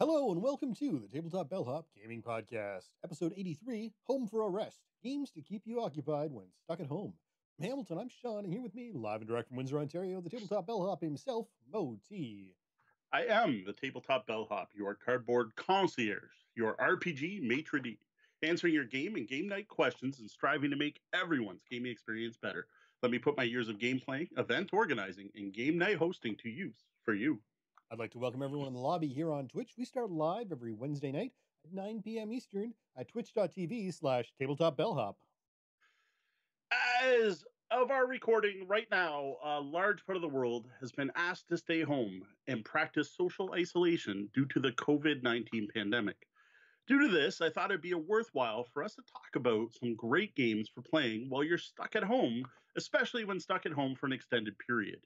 Hello and welcome to the Tabletop Bellhop Gaming Podcast, episode 83, Home for a Rest, games to keep you occupied when stuck at home. From Hamilton, I'm Sean, and here with me, live and direct from Windsor, Ontario, the Tabletop Bellhop himself, Mo T. I am the Tabletop Bellhop, your cardboard concierge, your RPG maitre d', answering your game and game night questions and striving to make everyone's gaming experience better. Let me put my years of game playing, event organizing, and game night hosting to use for you. I'd like to welcome everyone in the lobby here on Twitch. We start live every Wednesday night at 9 p.m. Eastern at twitch.tv/tabletopbellhop. As of our recording right now, a large part of the world has been asked to stay home and practice social isolation due to the COVID-19 pandemic. Due to this, I thought it'd be worthwhile for us to talk about some great games for playing while you're stuck at home, especially when stuck at home for an extended period.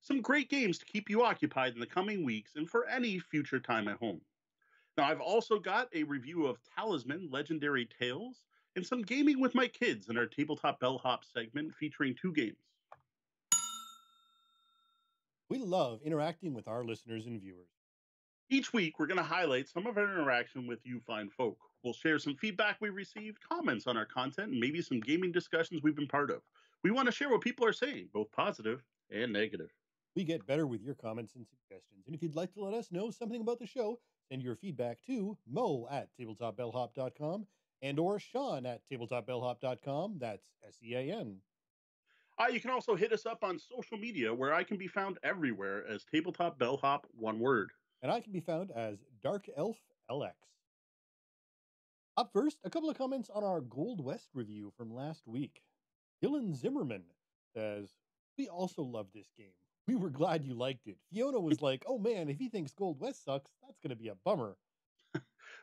Some great games to keep you occupied in the coming weeks and for any future time at home. Now, I've also got a review of Talisman Legendary Tales and some gaming with my kids in our Tabletop Bellhop segment featuring two games. We love interacting with our listeners and viewers. Each week, we're going to highlight some of our interaction with you fine folk. We'll share some feedback we received, comments on our content, and maybe some gaming discussions we've been part of. We want to share what people are saying, both positive and negative. We get better with your comments and suggestions, and if you'd like to let us know something about the show, send your feedback to mo@tabletopbellhop.com and or sean@tabletopbellhop.com. That's SEAN. You can also hit us up on social media, where I can be found everywhere as Tabletop Bellhop, one word. And I can be found as Dark Elf LX. Up first, a couple of comments on our Gold West review from last week. Dylan Zimmerman says, "We also love this game. We were glad you liked it. Fiona was like, oh man, if he thinks Gold West sucks, that's going to be a bummer."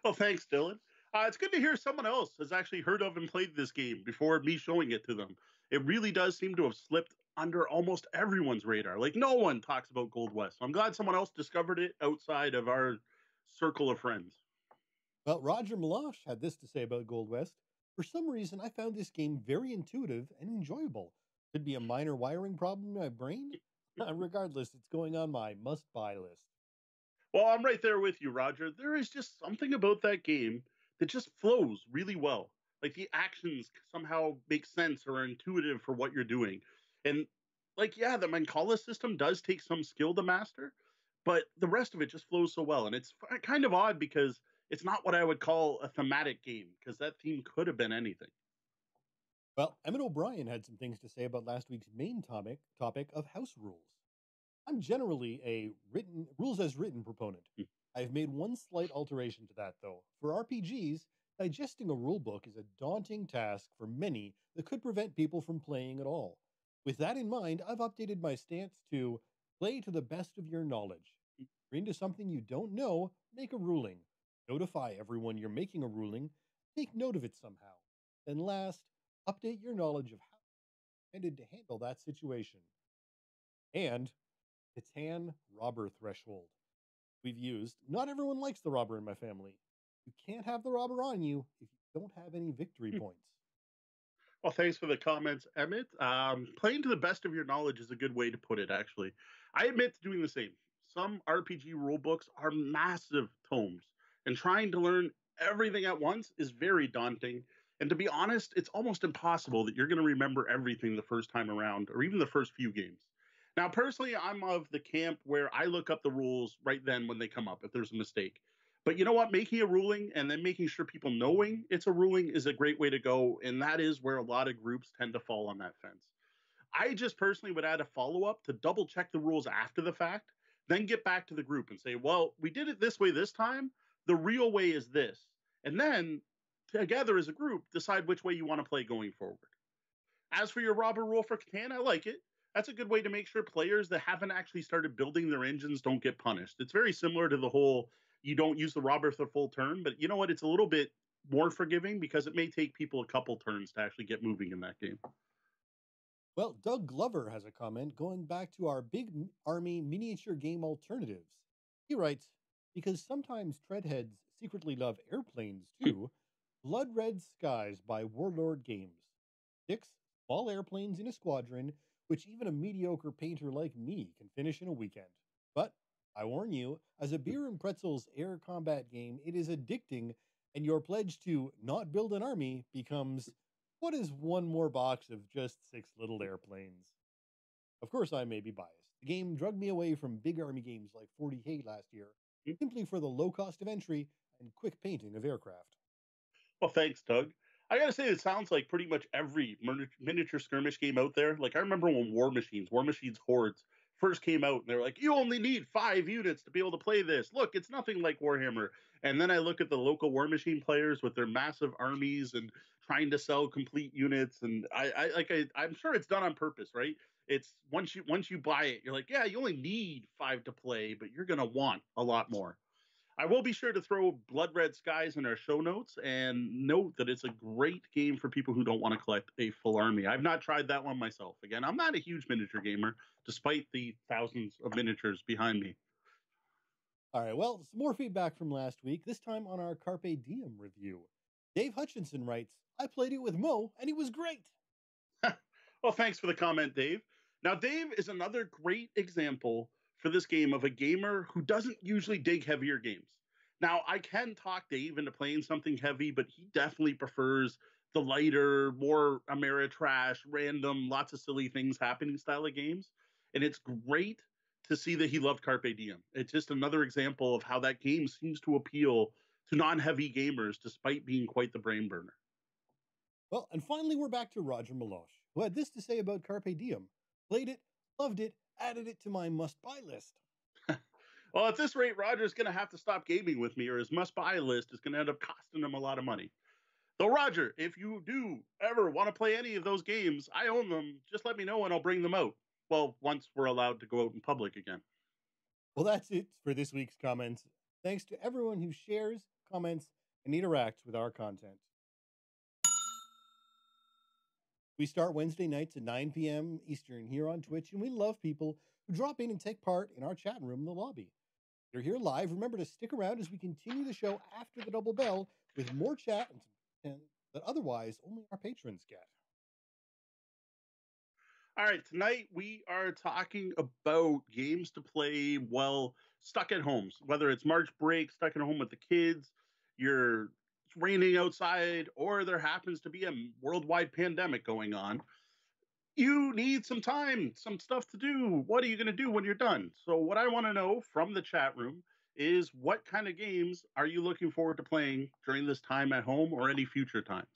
Well, thanks, Dylan. It's good to hear someone else has actually heard of and played this game before me showing it to them. It really does seem to have slipped under almost everyone's radar. Like, no one talks about Gold West. So I'm glad someone else discovered it outside of our circle of friends. Well, Roger Meloche had this to say about Gold West. "For some reason, I found this game very intuitive and enjoyable. Could be a minor wiring problem in my brain. Regardless, it's going on my must-buy list." Well, I'm right there with you, Roger. There is just something about that game that just flows really well. Like, the actions somehow make sense or are intuitive for what you're doing. And, like, yeah, the Mancala system does take some skill to master, but the rest of it just flows so well. And it's kind of odd because it's not what I would call a thematic game, because that theme could have been anything. Well, Emmett O'Brien had some things to say about last week's main topic of house rules. "I'm generally a rules as written proponent. I've made one slight alteration to that, though. For RPGs, digesting a rulebook is a daunting task for many that could prevent people from playing at all. With that in mind, I've updated my stance to play to the best of your knowledge. If you're into something you don't know, make a ruling. Notify everyone you're making a ruling. Take note of it somehow. Then last, update your knowledge of how it's intended to handle that situation." And Titan robber threshold we've used. "Not everyone likes the robber in my family. You can't have the robber on you if you don't have any victory points." Well, thanks for the comments, Emmett. Playing to the best of your knowledge is a good way to put it, actually. I admit to doing the same. Some RPG rulebooks are massive tomes, and trying to learn everything at once is very daunting. And to be honest, it's almost impossible that you're going to remember everything the first time around, or even the first few games. Now, personally, I'm of the camp where I look up the rules right then when they come up, if there's a mistake. But you know what? Making a ruling and then making sure people knowing it's a ruling is a great way to go. And that is where a lot of groups tend to fall on that fence. I just personally would add a follow-up to double-check the rules after the fact, then get back to the group and say, well, we did it this way this time. The real way is this. And then together as a group, decide which way you want to play going forward. As for your robber rule for Catan, I like it. That's a good way to make sure players that haven't actually started building their engines don't get punished. It's very similar to the whole, you don't use the robber for the full turn, but you know what? It's a little bit more forgiving because it may take people a couple turns to actually get moving in that game. Well, Doug Glover has a comment going back to our Big Army miniature game alternatives. He writes, "Because sometimes Treadheads secretly love airplanes too, Blood Red Skies by Warlord Games. 6 small airplanes in a squadron, which even a mediocre painter like me can finish in a weekend. But I warn you, as a beer and pretzels air combat game, it is addicting, and your pledge to not build an army becomes, what is one more box of just 6 little airplanes? Of course, I may be biased. The game drugged me away from big army games like 40K last year, simply for the low cost of entry and quick painting of aircraft. Well, thanks, Doug. I gotta say, it sounds like pretty much every miniature skirmish game out there. Like, I remember when War Machines Hordes first came out, and they were like, you only need 5 units to be able to play this. Look, it's nothing like Warhammer. And then I look at the local War Machine players with their massive armies and trying to sell complete units. And I'm sure it's done on purpose, right? It's once you buy it, you're like, yeah, you only need 5 to play, but you're gonna want a lot more. I will be sure to throw Blood Red Skies in our show notes, and note that it's a great game for people who don't want to collect a full army. I've not tried that one myself. Again, I'm not a huge miniature gamer, despite the thousands of miniatures behind me. All right, well, some more feedback from last week, this time on our Carpe Diem review. Dave Hutchinson writes, I played it with Mo, and he was great. Well, thanks for the comment, Dave. Now, Dave is another great example for this game of a gamer who doesn't usually dig heavier games. Now, I can talk Dave into playing something heavy, but he definitely prefers the lighter, more Ameritrash, random, lots of silly things happening style of games. And it's great to see that he loved Carpe Diem. It's just another example of how that game seems to appeal to non-heavy gamers, despite being quite the brain burner. Well, and finally, we're back to Roger Meloche, who had this to say about Carpe Diem. Played it, loved it, added it to my must-buy list. Well, at this rate, Roger's going to have to stop gaming with me, or his must-buy list is going to end up costing him a lot of money. Though, Roger, if you do ever want to play any of those games, I own them. Just let me know, and I'll bring them out. Well, once we're allowed to go out in public again. Well, that's it for this week's comments. Thanks to everyone who shares, comments, and interacts with our content. We start Wednesday nights at 9 p.m. Eastern here on Twitch, and we love people who drop in and take part in our chat room in the lobby. If you're here live, remember to stick around as we continue the show after the double bell with more chat and that otherwise only our patrons get. All right, tonight we are talking about games to play while stuck at home, whether it's March break, stuck at home with the kids, you're raining outside, or there happens to be a worldwide pandemic going on. You need some time, some stuff to do. What are you going to do when you're done? So what I want to know from the chat room is, what kind of games are you looking forward to playing during this time at home or any future times?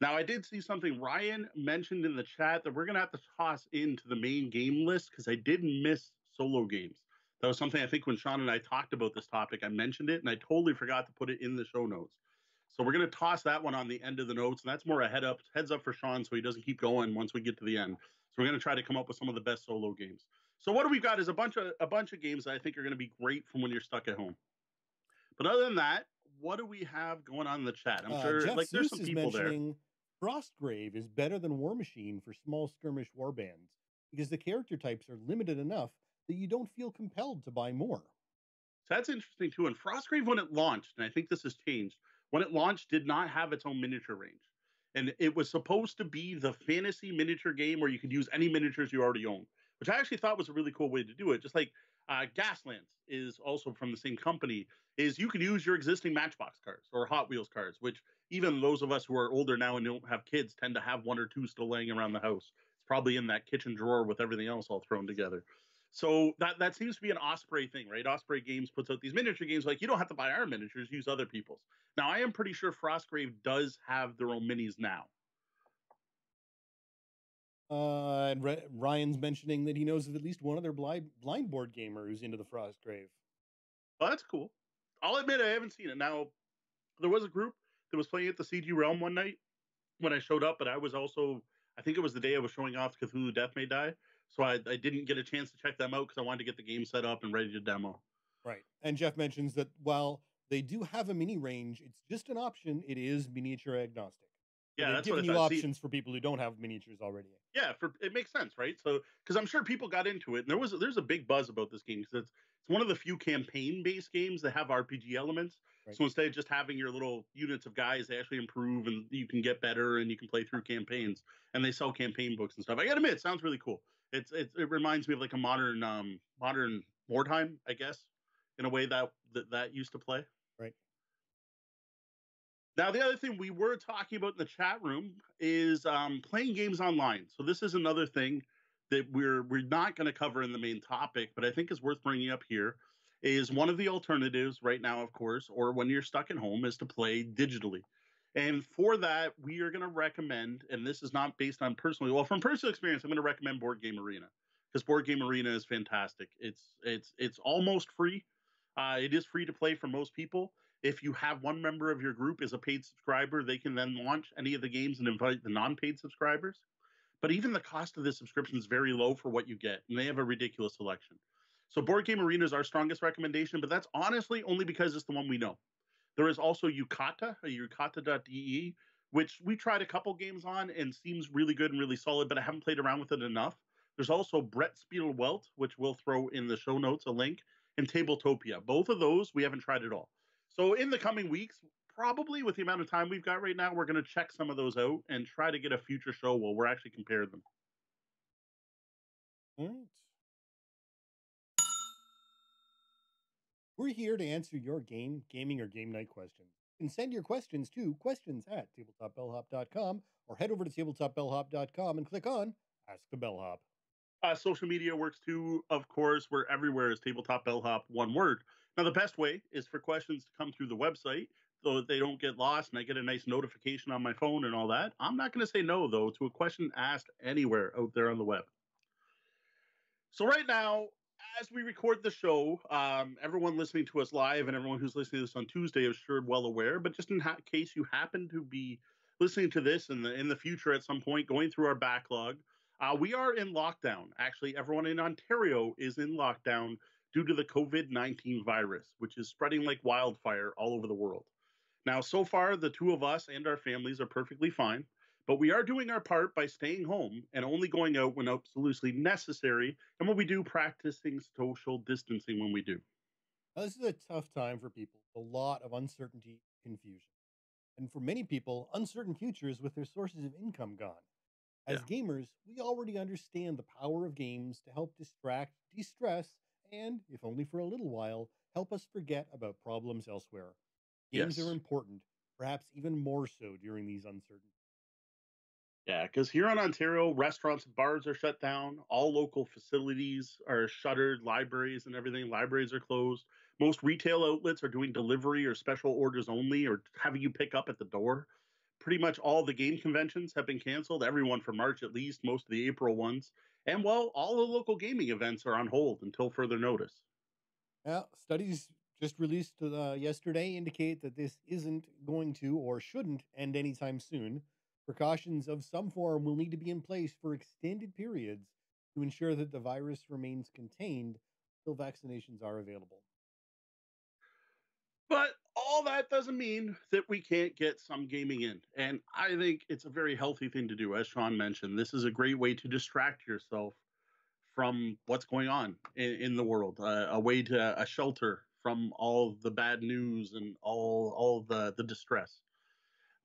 Now, I did see something Ryan mentioned in the chat that we're going to have to toss into the main game list, because I did miss solo games. That was something I think when Sean and I talked about this topic, I mentioned it, and I totally forgot to put it in the show notes. So we're going to toss that one on the end of the notes, and that's more a heads up for Sean, so he doesn't keep going once we get to the end. So we're going to try to come up with some of the best solo games. So what we've got is a bunch of games that I think are going to be great from when you're stuck at home. But other than that, what do we have going on in the chat? I'm sure Jeff, like, there's some people there. Frostgrave is better than War Machine for small skirmish warbands because the character types are limited enough that you don't feel compelled to buy more. So that's interesting too. And Frostgrave, when it launched, and I think this has changed, when it launched, did not have its own miniature range. And it was supposed to be the fantasy miniature game where you could use any miniatures you already own, which I actually thought was a really cool way to do it. Just like Gaslands is also from the same company, is you can use your existing Matchbox cars or Hot Wheels cars, which even those of us who are older now and don't have kids tend to have 1 or 2 still laying around the house. It's probably in that kitchen drawer with everything else all thrown together. So that seems to be an Osprey thing, right? Osprey Games puts out these miniature games like, you don't have to buy our miniatures, use other people's. Now, I am pretty sure Frostgrave does have their own minis now. And Ryan's mentioning that he knows of at least one other blind board gamer who's into the Frostgrave. Well, that's cool. I'll admit I haven't seen it. Now, there was a group that was playing at the CG Realm one night when I showed up, but I was also, I think it was the day I was showing off Cthulhu Death May Die. So I didn't get a chance to check them out because I wanted to get the game set up and ready to demo. Right. And Jeff mentions that while they do have a mini range, it's just an option. It is miniature agnostic. Yeah, that's what I thought. Giving you options for people who don't have miniatures already. Yeah, it makes sense, right? So because I'm sure people got into it, and there's a big buzz about this game because it's one of the few campaign-based games that have RPG elements. Right. So instead of just having your little units of guys, they actually improve, and you can get better, and you can play through campaigns, and they sell campaign books and stuff. I gotta admit, it sounds really cool. It reminds me of like a modern wartime, I guess, in a way that used to play. Right. Now, the other thing we were talking about in the chat room is playing games online. So this is another thing that we're not going to cover in the main topic, but I think is worth bringing up here, is one of the alternatives right now, of course, or when you're stuck at home, is to play digitally. And for that, we are going to recommend, and this is not based on personally, well, from personal experience, I'm going to recommend Board Game Arena, because Board Game Arena is fantastic. It's almost free. It is free to play for most people. If you have one member of your group is a paid subscriber, they can then launch any of the games and invite the non-paid subscribers. But even the cost of the subscription is very low for what you get, and they have a ridiculous selection. So Board Game Arena is our strongest recommendation, but that's honestly only because it's the one we know. There is also Yukata, yukata.de, which we tried a couple games on and seems really good and really solid, but I haven't played around with it enough. There's also Brett Spielwelt, which we'll throw in the show notes, a link, and Tabletopia. Both of those we haven't tried at all. So in the coming weeks, probably with the amount of time we've got right now, we're going to check some of those out and try to get a future show where we're actually comparing them. All right. We're here to answer your game, gaming, or game night questions. You can send your questions to questions@tabletopbellhop.com or head over to tabletopbellhop.com and click on Ask the Bellhop. Social media works too, of course. We're everywhere as Tabletop Bellhop, one word. Now, the best way is for questions to come through the website so that they don't get lost and I get a nice notification on my phone and all that. I'm not going to say no, though, to a question asked anywhere out there on the web. So right now, as we record the show, everyone listening to us live and everyone who's listening to this on Tuesday is sure well aware, but just in case you happen to be listening to this in the future at some point, going through our backlog, we are in lockdown. Actually, everyone in Ontario is in lockdown due to the COVID-19 virus, which is spreading like wildfire all over the world. Now, so far, the two of us and our families are perfectly fine, but we are doing our part by staying home and only going out when absolutely necessary. And when we do, practicing social distancing when we do. Now, this is a tough time for people. A lot of uncertainty, confusion. And for many people, uncertain futures with their sources of income gone. As gamers, we already understand the power of games to help distract, de-stress, and, if only for a little while, help us forget about problems elsewhere. Games are important, perhaps even more so during these uncertain. Yeah, because here in Ontario, restaurants and bars are shut down. All local facilities are shuttered, libraries and everything. Libraries are closed. Most retail outlets are doing delivery or special orders only, or having you pick up at the door. Pretty much all the game conventions have been canceled, everyone for March at least, most of the April ones. And, well, all the local gaming events are on hold until further notice. Yeah, studies just released yesterday indicate that this isn't going to or shouldn't end anytime soon. Precautions of some form will need to be in place for extended periods to ensure that the virus remains contained until vaccinations are available. But all that doesn't mean that we can't get some gaming in. And I think it's a very healthy thing to do. As Sean mentioned, this is a great way to distract yourself from what's going on in the world, a way to a shelter from all the bad news and all the distress.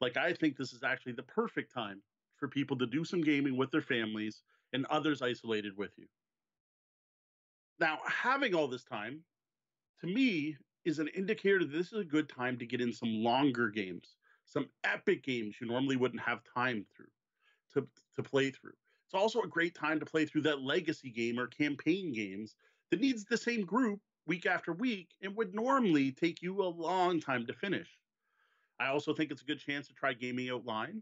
Like, I think this is actually the perfect time for people to do some gaming with their families and others isolated with you. Now, having all this time, to me, is an indicator that this is a good time to get in some longer games, some epic games you normally wouldn't have time to play through. It's also a great time to play through that legacy game or campaign games that needs the same group week after week and would normally take you a long time to finish. I also think it's a good chance to try gaming online,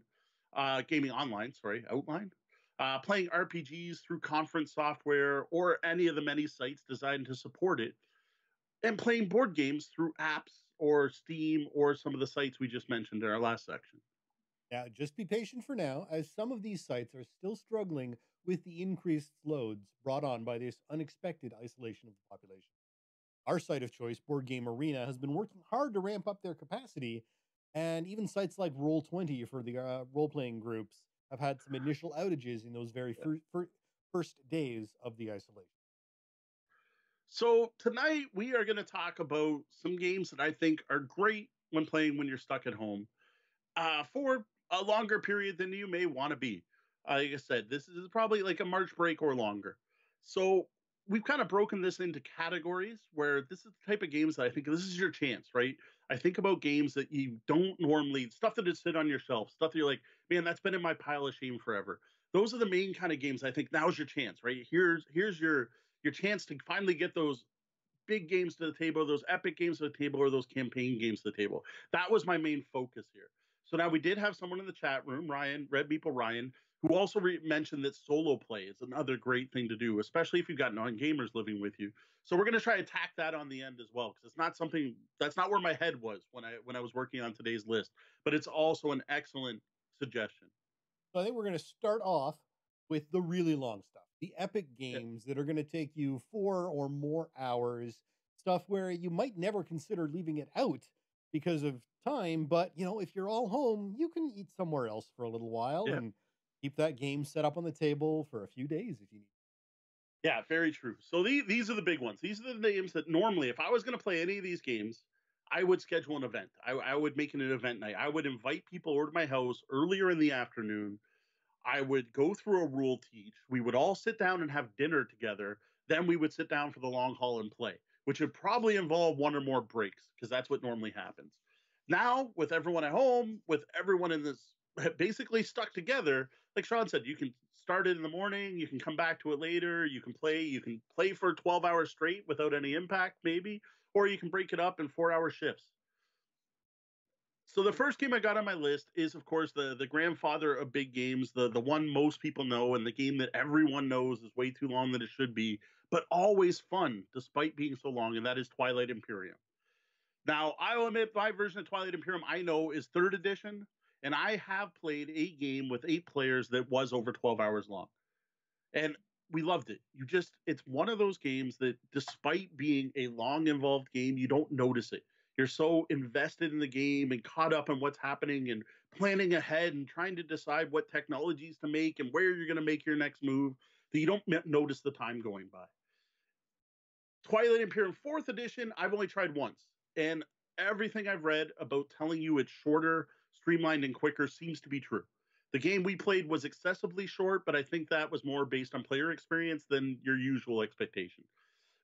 playing RPGs through conference software or any of the many sites designed to support it, and playing board games through apps or Steam or some of the sites we just mentioned in our last section. Now, just be patient for now, as some of these sites are still struggling with the increased loads brought on by this unexpected isolation of the population. Our site of choice, Board Game Arena, has been working hard to ramp up their capacity. And even sites like Roll20 for the role-playing groups have had some initial outages in those very first days of the isolation. So tonight we are going to talk about some games that I think are great when playing when you're stuck at home for a longer period than you may want to be. Like I said, this is probably like a March break or longer. So we've kind of broken this into categories where this is the type of games that I think this is your chance, right? I think about games that you don't normally, stuff that is sit on your shelf, stuff that you're like, man, that's been in my pile of shame forever. Those are the main kind of games I think now's your chance, right? Here's your chance to finally get those big games to the table, those epic games to the table, or those campaign games to the table. That was my main focus here. So now we did have someone in the chat room, Ryan, Red Meeple Ryan, who also mentioned that solo play is another great thing to do, especially if you've got non-gamers living with you. So we're going to try to attack that on the end as well, because it's not something that's not where my head was when I was working on today's list, but it's also an excellent suggestion. So I think we're going to start off with the really long stuff, the epic games that are going to take you 4 or more hours, stuff where you might never consider leaving it out because of time, but you know, if you're all home, you can eat somewhere else for a little while and keep that game set up on the table for a few days if you need. Yeah, very true. So these are the big ones. These are the games that normally, if I was going to play any of these games, I would schedule an event. I would make it an event night. I would invite people over to my house earlier in the afternoon. I would go through a rule teach. We would all sit down and have dinner together. Then we would sit down for the long haul and play, which would probably involve one or more breaks because that's what normally happens. Now, with everyone at home, with everyone in this basically stuck together, like Sean said, you can start it in the morning, you can come back to it later, you can play for 12 hours straight without any impact maybe, or you can break it up in 4-hour shifts. So the first game I got on my list is, of course, the grandfather of big games, the one most people know, and the game that everyone knows is way too long than it should be, but always fun despite being so long, and that is Twilight Imperium. Now, I'll admit my version of Twilight Imperium I know is 3rd edition, and I have played a game with 8 players that was over 12 hours long. And we loved it. It's one of those games that despite being a long involved game, you don't notice it. You're so invested in the game and caught up in what's happening and planning ahead and trying to decide what technologies to make and where you're going to make your next move that you don't notice the time going by. Twilight Imperium 4th edition, I've only tried once. And everything I've read about telling you it's shorter, streamlined, and quicker seems to be true. The game we played was excessively short, but I think that was more based on player experience than your usual expectation.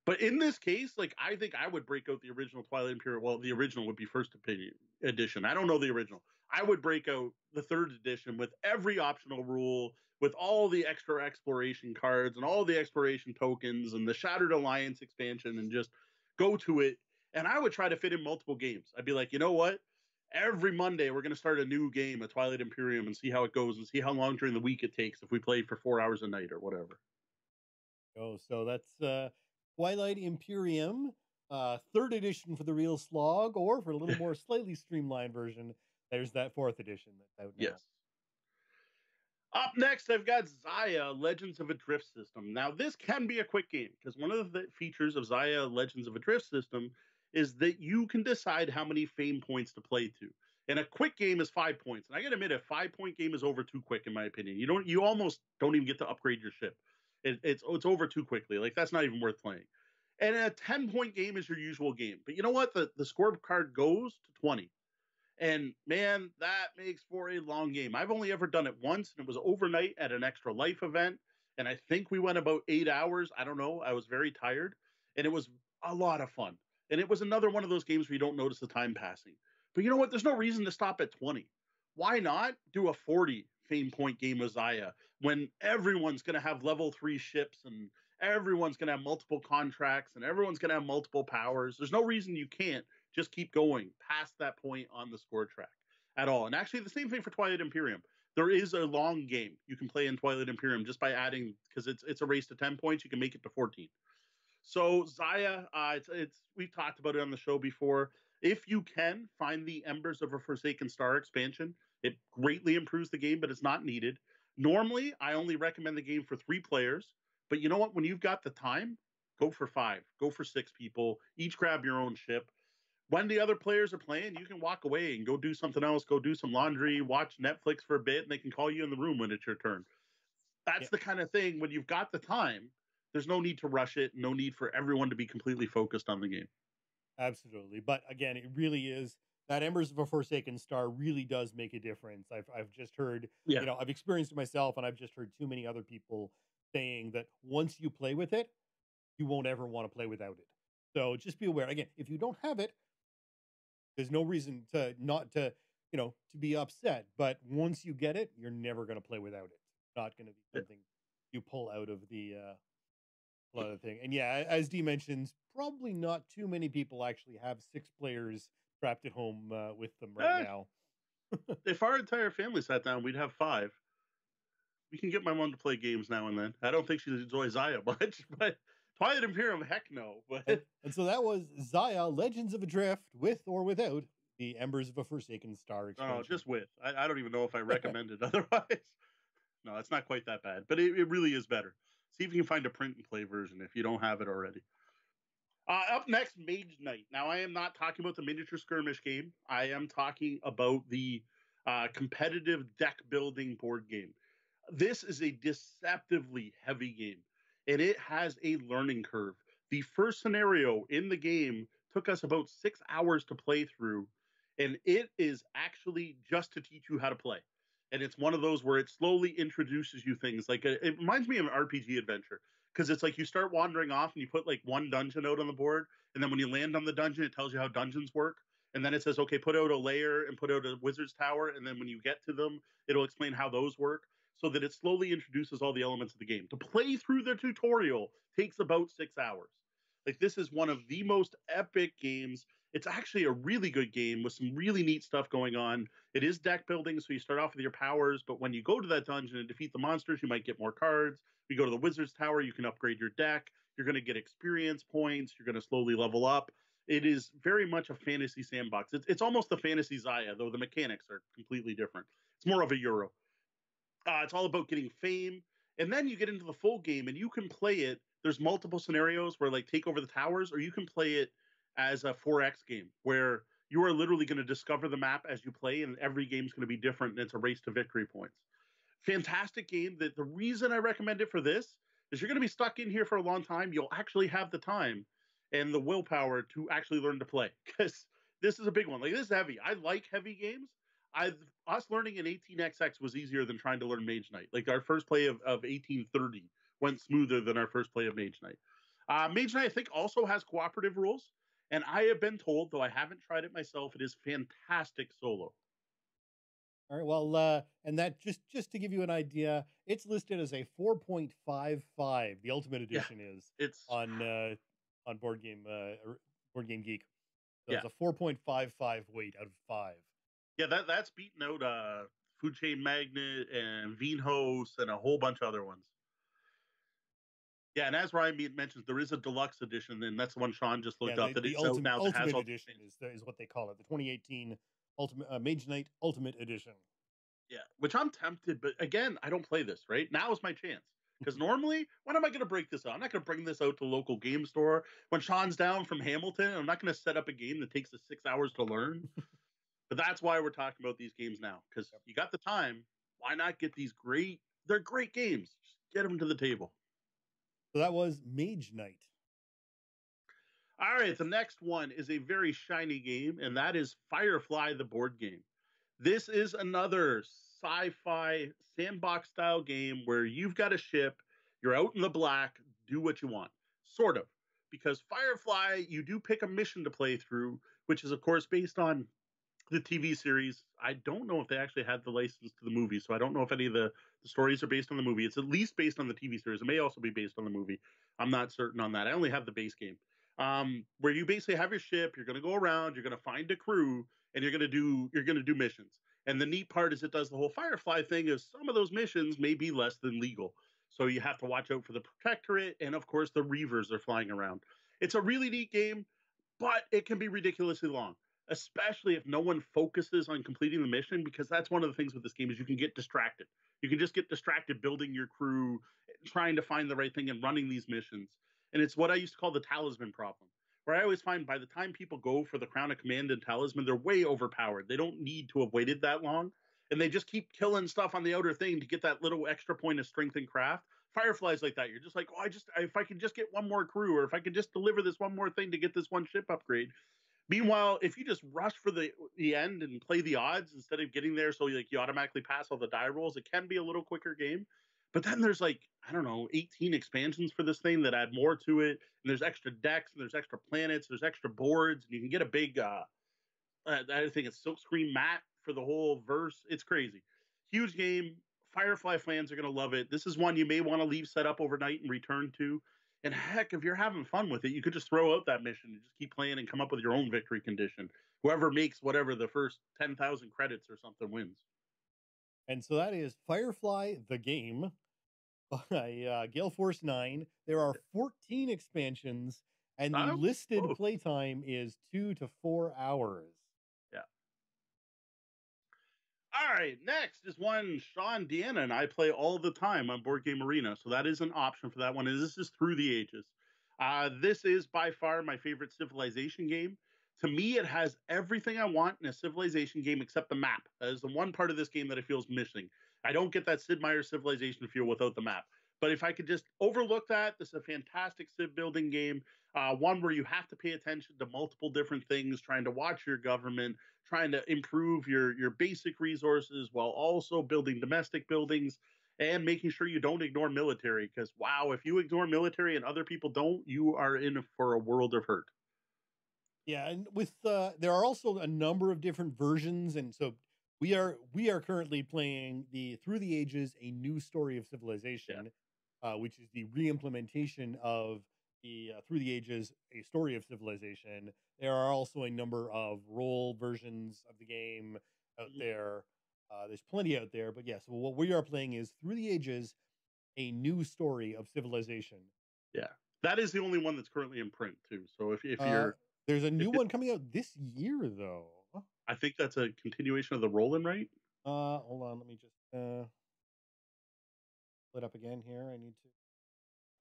But in this case, like, I think I would break out the original Twilight Imperium. Well, the original would be 1st edition. I don't know the original. I would break out the 3rd edition with every optional rule, with all the extra exploration cards and all the exploration tokens and the Shattered Alliance expansion, and just go to it. And I would try to fit in multiple games. I'd be like, you know what? Every Monday, we're going to start a new game at Twilight Imperium and see how it goes and see how long during the week it takes if we play for 4 hours a night or whatever. Oh, so that's... Twilight Imperium, 3rd edition for the real slog, or for a little more slightly streamlined version, there's that 4th edition. That yes. Up next, I've got Xia: Legends of a Drift System. Now, this can be a quick game, because one of the features of Xia: Legends of a Drift System is that you can decide how many fame points to play to. And a quick game is 5 points. And I gotta admit, a 5-point game is over too quick, in my opinion. You almost don't even get to upgrade your ship. It's over too quickly. Like, that's not even worth playing. And a 10-point game is your usual game. But you know what? The scorecard goes to 20. And, man, that makes for a long game. I've only ever done it once, and it was overnight at an Extra Life event. And I think we went about 8 hours. I don't know. I was very tired. And it was a lot of fun. And it was another one of those games where you don't notice the time passing. But you know what? There's no reason to stop at 20. Why not do a 40 fame point game of Xia when everyone's going to have level 3 ships and everyone's going to have multiple contracts and everyone's going to have multiple powers? There's no reason you can't just keep going past that point on the score track at all. And actually the same thing for Twilight Imperium. There is a long game you can play in Twilight Imperium just by adding, because it's a race to 10 points. You can make it to 14. So Xia, we've talked about it on the show before. If you can, find the Embers of a Forsaken Star expansion. It greatly improves the game, but it's not needed. Normally, I only recommend the game for 3 players. But you know what? When you've got the time, go for 5. Go for 6 people. Each grab your own ship. When the other players are playing, you can walk away and go do something else. Go do some laundry, watch Netflix for a bit, and they can call you in the room when it's your turn. That's the kind of thing. When you've got the time, there's no need to rush it. No need for everyone to be completely focused on the game. Absolutely. But again, it really is. That Embers of a Forsaken Star really does make a difference. I've just heard, you know, I've experienced it myself, and I've just heard too many other people saying that once you play with it, you won't ever want to play without it. So just be aware. Again, if you don't have it, there's no reason to not to, you know, to be upset. But once you get it, you're never going to play without it. It's not going to be something you pull out of the other thing. And yeah, as Dee mentions, probably not too many people actually have 6 players trapped at home with them right now. If our entire family sat down, we'd have 5. We can get my mom to play games now and then. I don't think she enjoys Xia much, but Twilight Imperium, heck no. But and so that was Xia: Legends of a Drift, with or without the Embers of a Forsaken Star expansion. Oh, just with. I don't even know if I recommend it otherwise. No, it's not quite that bad, but it really is better. See if you can find a print and play version if you don't have it already. Up next, Mage Knight. Now, I am not talking about the miniature skirmish game. I am talking about the competitive deck-building board game. This is a deceptively heavy game, and it has a learning curve. The first scenario in the game took us about 6 hours to play through, and it is actually just to teach you how to play. And it's one of those where it slowly introduces you things. Like it reminds me of an RPG adventure, because it's like you start wandering off and you put like 1 dungeon out on the board. And then when you land on the dungeon, it tells you how dungeons work. And then it says, okay, put out a layer and put out a wizard's tower. And then when you get to them, it'll explain how those work, so that it slowly introduces all the elements of the game. To play through the tutorial takes about 6 hours. Like, this is one of the most epic games. It's actually a really good game with some really neat stuff going on. It is deck building, so you start off with your powers, but when you go to that dungeon and defeat the monsters, you might get more cards. You go to the Wizard's Tower, you can upgrade your deck. You're going to get experience points. You're going to slowly level up. It is very much a fantasy sandbox. It's almost the fantasy Xia, though the mechanics are completely different. It's more of a Euro. It's all about getting fame. And then you get into the full game, and you can play it. There's multiple scenarios where, like, take over the towers, or you can play it as a 4X game where you are literally going to discover the map as you play, and every game's going to be different, and it's a race to victory points. Fantastic game. That the reason I recommend it for this is you're going to be stuck in here for a long time. You'll actually have the time and the willpower to actually learn to play, because this is a big one. Like, this is heavy. I like heavy games. Us learning in 18xx was easier than trying to learn Mage Knight. Like, our first play of 1830 went smoother than our first play of Mage Knight. Mage Knight, I think, also has cooperative rules. And I have been told, though I haven't tried it myself, it is fantastic solo. All right, well, and that just to give you an idea, it's listed as a 4.55. The Ultimate Edition is on Board Game Geek. So it's a 4.55 weight out of 5. Yeah, that's beaten out Food Chain Magnet and Veenhost and a whole bunch of other ones. Yeah, and as Ryan mentions, there is a deluxe edition, and that's the one Sean just looked up. The ultimate edition is what they call it, the 2018 Ultimate Mage Knight Ultimate Edition. Yeah, which I'm tempted, but again, I don't play this, right? Now is my chance. Because normally, when am I going to break this out? I'm not going to bring this out to the local game store. When Sean's down from Hamilton, I'm not going to set up a game that takes us 6 hours to learn. But that's why we're talking about these games now, because you got the time. Why not get these great – they're great games. Just get them to the table. So that was Mage Knight. All right, the next one is a very shiny game, and that is Firefly, the board game. This is another sci-fi sandbox-style game where you've got a ship, you're out in the black, do what you want, sort of. Because Firefly, you do pick a mission to play through, which is, of course, based on the TV series. I don't know if they actually had the license to the movie, so I don't know if any of the stories are based on the movie. It's at least based on the TV series. It may also be based on the movie. I'm not certain on that. I only have the base game, where you basically have your ship. You're going to go around. You're going to find a crew, and you're going to do missions. And the neat part is it does the whole Firefly thing. Is some of those missions may be less than legal, so you have to watch out for the Protectorate, and of course the Reavers are flying around. It's a really neat game, but it can be ridiculously long, especially if no one focuses on completing the mission, because that's one of the things with this game is you can get distracted. You can just get distracted building your crew, trying to find the right thing and running these missions. And it's what I used to call the talisman problem, where I always find by the time people go for the Crown of Command and talisman, they're way overpowered. They don't need to have waited that long. And they just keep killing stuff on the outer thing to get that little extra point of strength and craft. Firefly's like that. You're just like, oh, if I could just get one more crew, or if I could just deliver this one more thing to get this one ship upgrade. Meanwhile, if you just rush for the end and play the odds instead of getting there so you automatically pass all the die rolls, it can be a little quicker game. But then there's like, I don't know, 18 expansions for this thing that add more to it. And there's extra decks, and there's extra planets, there's extra boards. And you can get a big, I think it's silkscreen mat for the whole verse. It's crazy. Huge game. Firefly fans are going to love it. This is one you may want to leave set up overnight and return to. And heck, if you're having fun with it, you could just throw out that mission and just keep playing and come up with your own victory condition. Whoever makes whatever the first 10,000 credits or something wins. And so that is Firefly the Game by Gale Force 9. There are 14 expansions, and the listed playtime is 2 to 4 hours. Yeah. All right, next is one Sean, Deanna, and I play all the time on Board Game Arena, so that is an option for that one, and this is Through the Ages. This is by far my favorite Civilization game. To me, it has everything I want in a Civilization game except the map. That is the one part of this game that I feel is missing. I don't get that Sid Meier's Civilization feel without the map. But if I could just overlook that, this is a fantastic Civ building game, one where you have to pay attention to multiple different things, trying to watch your government, trying to improve your basic resources while also building domestic buildings and making sure you don't ignore military. Because, wow, if you ignore military and other people don't, you are in for a world of hurt. Yeah, and with there are also a number of different versions, and so we are currently playing the Through the Ages: A New Story of Civilization, yeah. Which is the re-implementation of the Through the Ages: A Story of Civilization. There are also a number of role versions of the game out there. There's plenty out there, but yes, yeah, so what we are playing is Through the Ages: A New Story of Civilization. Yeah, that is the only one that's currently in print too. So if you're there's a new one coming out this year, though. I think that's a continuation of the Roland, right? Hold on. Let me just split up again here. I need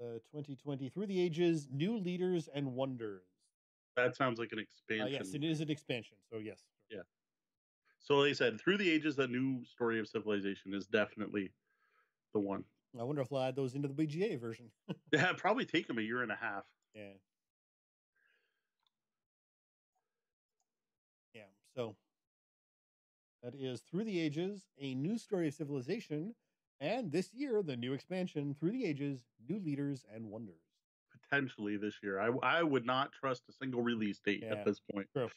to 2020 Through the Ages, New Leaders and Wonders. That sounds like an expansion. Yes, it is an expansion. So, yes. Yeah. So, like I said, Through the Ages, A New Story of Civilization is definitely the one. I wonder if they'll add those into the BGA version. Yeah, it'd probably take them a year and a half. Yeah. So that is Through the Ages, A New Story of Civilization, and this year, the new expansion, Through the Ages, New Leaders and Wonders. Potentially this year. I would not trust a single release date at this point. True.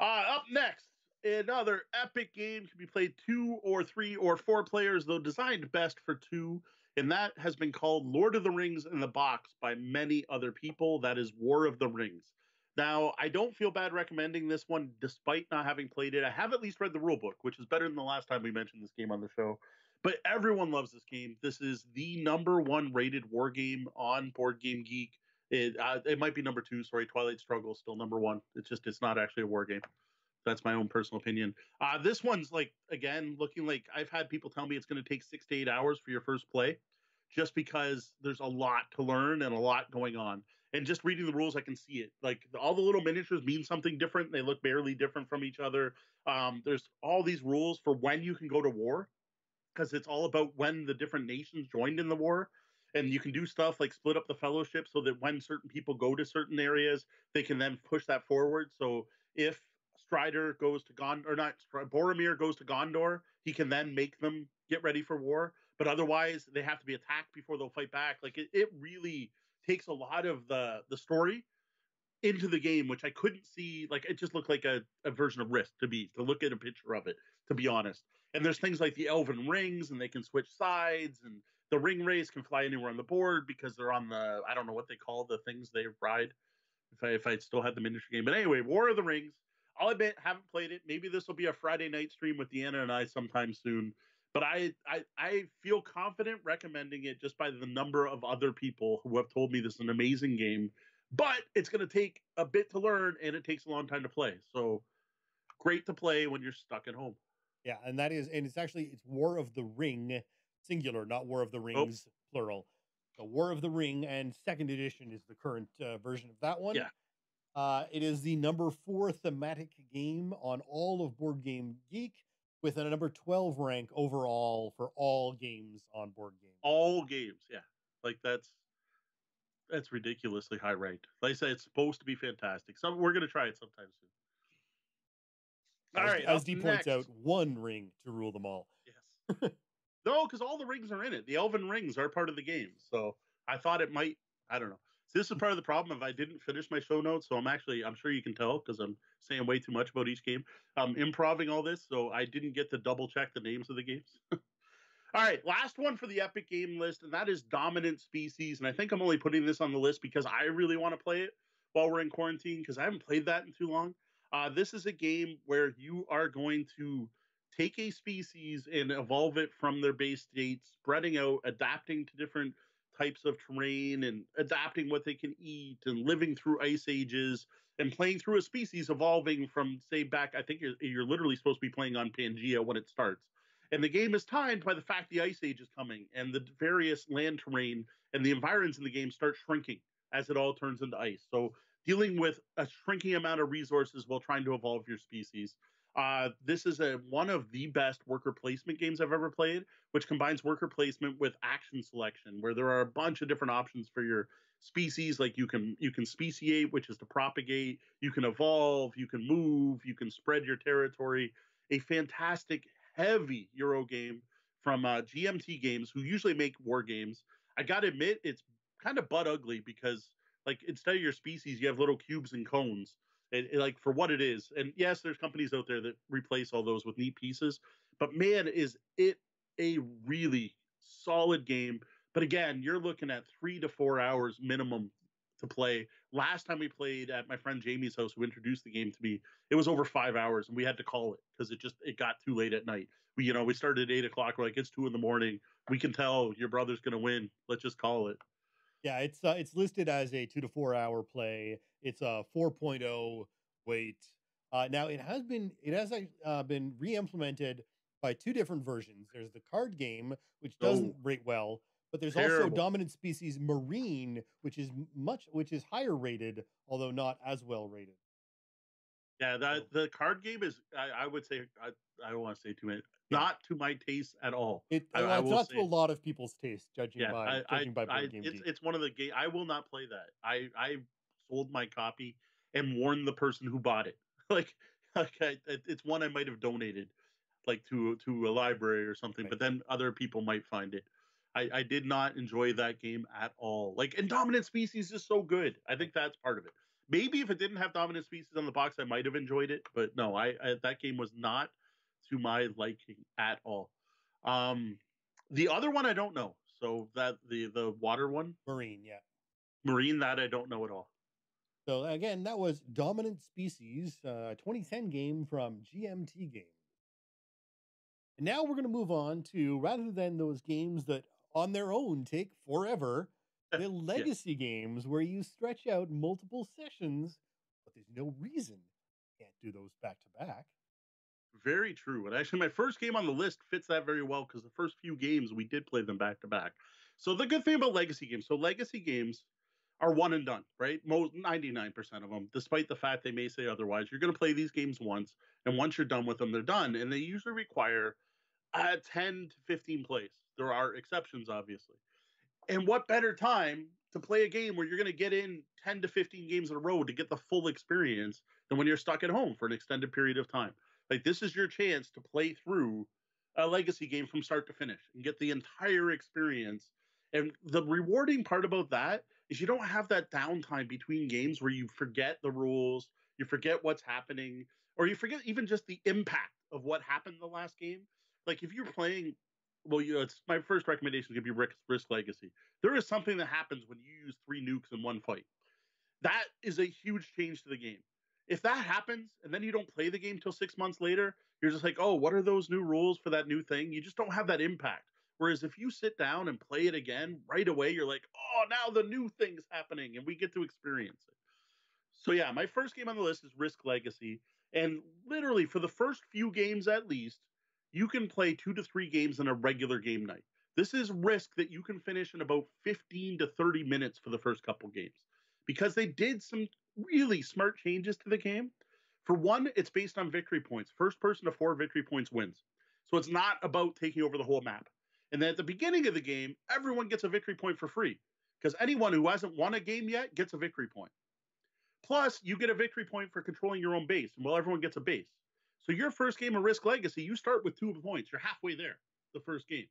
Up next, another epic game can be played 2 or 3 or 4 players, though designed best for 2, and that has been called Lord of the Rings in the Box by many other people. That is War of the Rings. Now, I don't feel bad recommending this one despite not having played it. I have at least read the rulebook, which is better than the last time we mentioned this game on the show. But everyone loves this game. This is the #1 rated war game on Board Game Geek. It might be #2. Sorry, Twilight Struggle is still #1. It's just it's not actually a war game. That's my own personal opinion. This one's like, again, looking like I've had people tell me it's going to take 6 to 8 hours for your first play just because there's a lot to learn and a lot going on. And just reading the rules, I can see it. Like, all the little miniatures mean something different. They look barely different from each other. There's all these rules for when you can go to war, because it's all about when the different nations joined in the war. And you can do stuff like split up the fellowship so that when certain people go to certain areas, they can then push that forward. So if Strider goes to Gondor, or not, Boromir goes to Gondor, he can then make them get ready for war. But otherwise, they have to be attacked before they'll fight back. Like, it really takes a lot of the story into the game, which I couldn't see. Like, it just looked like a version of Risk to look at a picture of it, to be honest. And there's things like the Elven Rings, and they can switch sides, and the Ring Rays can fly anywhere on the board because they're on the, I don't know what they call the things they ride, if I still had the miniature game. But anyway, War of the Rings, I'll admit, haven't played it. Maybe this will be a Friday night stream with Deanna and I sometime soon. But I feel confident recommending it just by the number of other people who have told me this is an amazing game. But it's going to take a bit to learn, and it takes a long time to play. So great to play when you're stuck at home. Yeah, and that is, and it's War of the Ring, singular, not War of the Rings, plural. So War of the Ring and 2nd edition is the current version of that one. Yeah. It is the #4 thematic game on all of Board Game Geek, with a #12 rank overall for all games on Board Game. All games, yeah. Like, that's ridiculously high ranked. Like I said, it's supposed to be fantastic. So we're going to try it sometime soon. All right. As D points out, 1 ring to rule them all. Yes. No, because all the rings are in it. The elven rings are part of the game. So I thought it might, I don't know. So this is part of the problem if I didn't finish my show notes. So I'm sure you can tell because I'm saying way too much about each game. I'm improvising all this. So I didn't get to double check the names of the games. All right, last one for the Epic game list, and that is Dominant Species. And I think I'm only putting this on the list because I really want to play it while we're in quarantine because I haven't played that in too long. This is a game where you are going to take a species and evolve it from their base state, spreading out, adapting to different types of terrain and adapting what they can eat and living through ice ages and playing through a species evolving from, say, back, I think you're literally supposed to be playing on Pangea when it starts. And the game is timed by the fact the Ice Age is coming and the various land terrain and the environs in the game start shrinking as it all turns into ice. So dealing with a shrinking amount of resources while trying to evolve your species. This is one of the best worker placement games I've ever played, which combines worker placement with action selection, where there are a bunch of different options for your species. Like you can speciate, which is to propagate, you can evolve, you can move, you can spread your territory. A fantastic heavy Euro game from GMT Games, who usually make war games. I gotta admit, it's kind of butt ugly because, like, instead of your species, you have little cubes and cones. Like, for what it is. And yes, there's companies out there that replace all those with neat pieces. But man, is it a really solid game. But again, you're looking at 3 to 4 hours minimum to play. Last time we played at my friend Jamie's house, who introduced the game to me, it was over 5 hours, and we had to call it because it got too late at night. We started at 8 o'clock. We're like, it's 2 in the morning. We can tell your brother's going to win. Let's just call it. Yeah, it's listed as a 2 to 4 hour play. It's a 4.0 weight. Now it has been re-implemented by two different versions. There's the card game, which doesn't rate well. But there's also Dominant Species Marine, which is higher rated, although not as well rated. Yeah, the card game is, I would say, I don't want to say too much, not to my taste at all. It's not to a lot of people's taste, judging by board game. It's one of the games I will not play. That I sold my copy and warned the person who bought it. It's one I might have donated, like to a library or something. Right. But then other people might find it. I did not enjoy that game at all. And Dominant Species is so good. I think that's part of it. Maybe if it didn't have Dominant Species on the box, I might have enjoyed it. But no, I that game was not to my liking at all. The other one I don't know. So that the water one, Marine, yeah, Marine, that I don't know at all. So again, that was Dominant Species, 2010 game from GMT Games. And now we're going to move on to, rather than those games that on their own take forever, the legacy games where you stretch out multiple sessions, but there's no reason you can't do those back to back. Very true. And actually, my first game on the list fits that very well because the first few games, we did play them back to back. So the good thing about legacy games, are one and done, right? Most 99% of them, despite the fact they may say otherwise, you're going to play these games once. And once you're done with them, they're done. And they usually require 10 to 15 plays. There are exceptions, obviously. And what better time to play a game where you're going to get in 10 to 15 games in a row to get the full experience than when you're stuck at home for an extended period of time? Like, this is your chance to play through a legacy game from start to finish and get the entire experience. And the rewarding part about that is you don't have that downtime between games where you forget the rules, you forget what's happening, or you forget even just the impact of what happened in the last game. Like, if you're playing, it's my first recommendation is going to be Risk Legacy. There is something that happens when you use 3 nukes in one fight. That is a huge change to the game. If that happens and then you don't play the game till 6 months later, you're just like, oh, what are those new rules for that new thing? You just don't have that impact. Whereas if you sit down and play it again right away, you're like, oh, now the new thing's happening and we get to experience it. So yeah, my first game on the list is Risk Legacy. And literally for the first few games, at least, you can play 2 to 3 games in a regular game night. This is Risk that you can finish in about 15 to 30 minutes for the first couple games because they did some really smart changes to the game. For one, it's based on victory points. First person to 4 victory points wins. So it's not about taking over the whole map. And then at the beginning of the game, everyone gets a victory point for free because anyone who hasn't won a game yet gets a victory point. Plus, you get a victory point for controlling your own base, and everyone gets a base. So your first game of Risk Legacy, you start with 2 points. You're halfway there, the first game.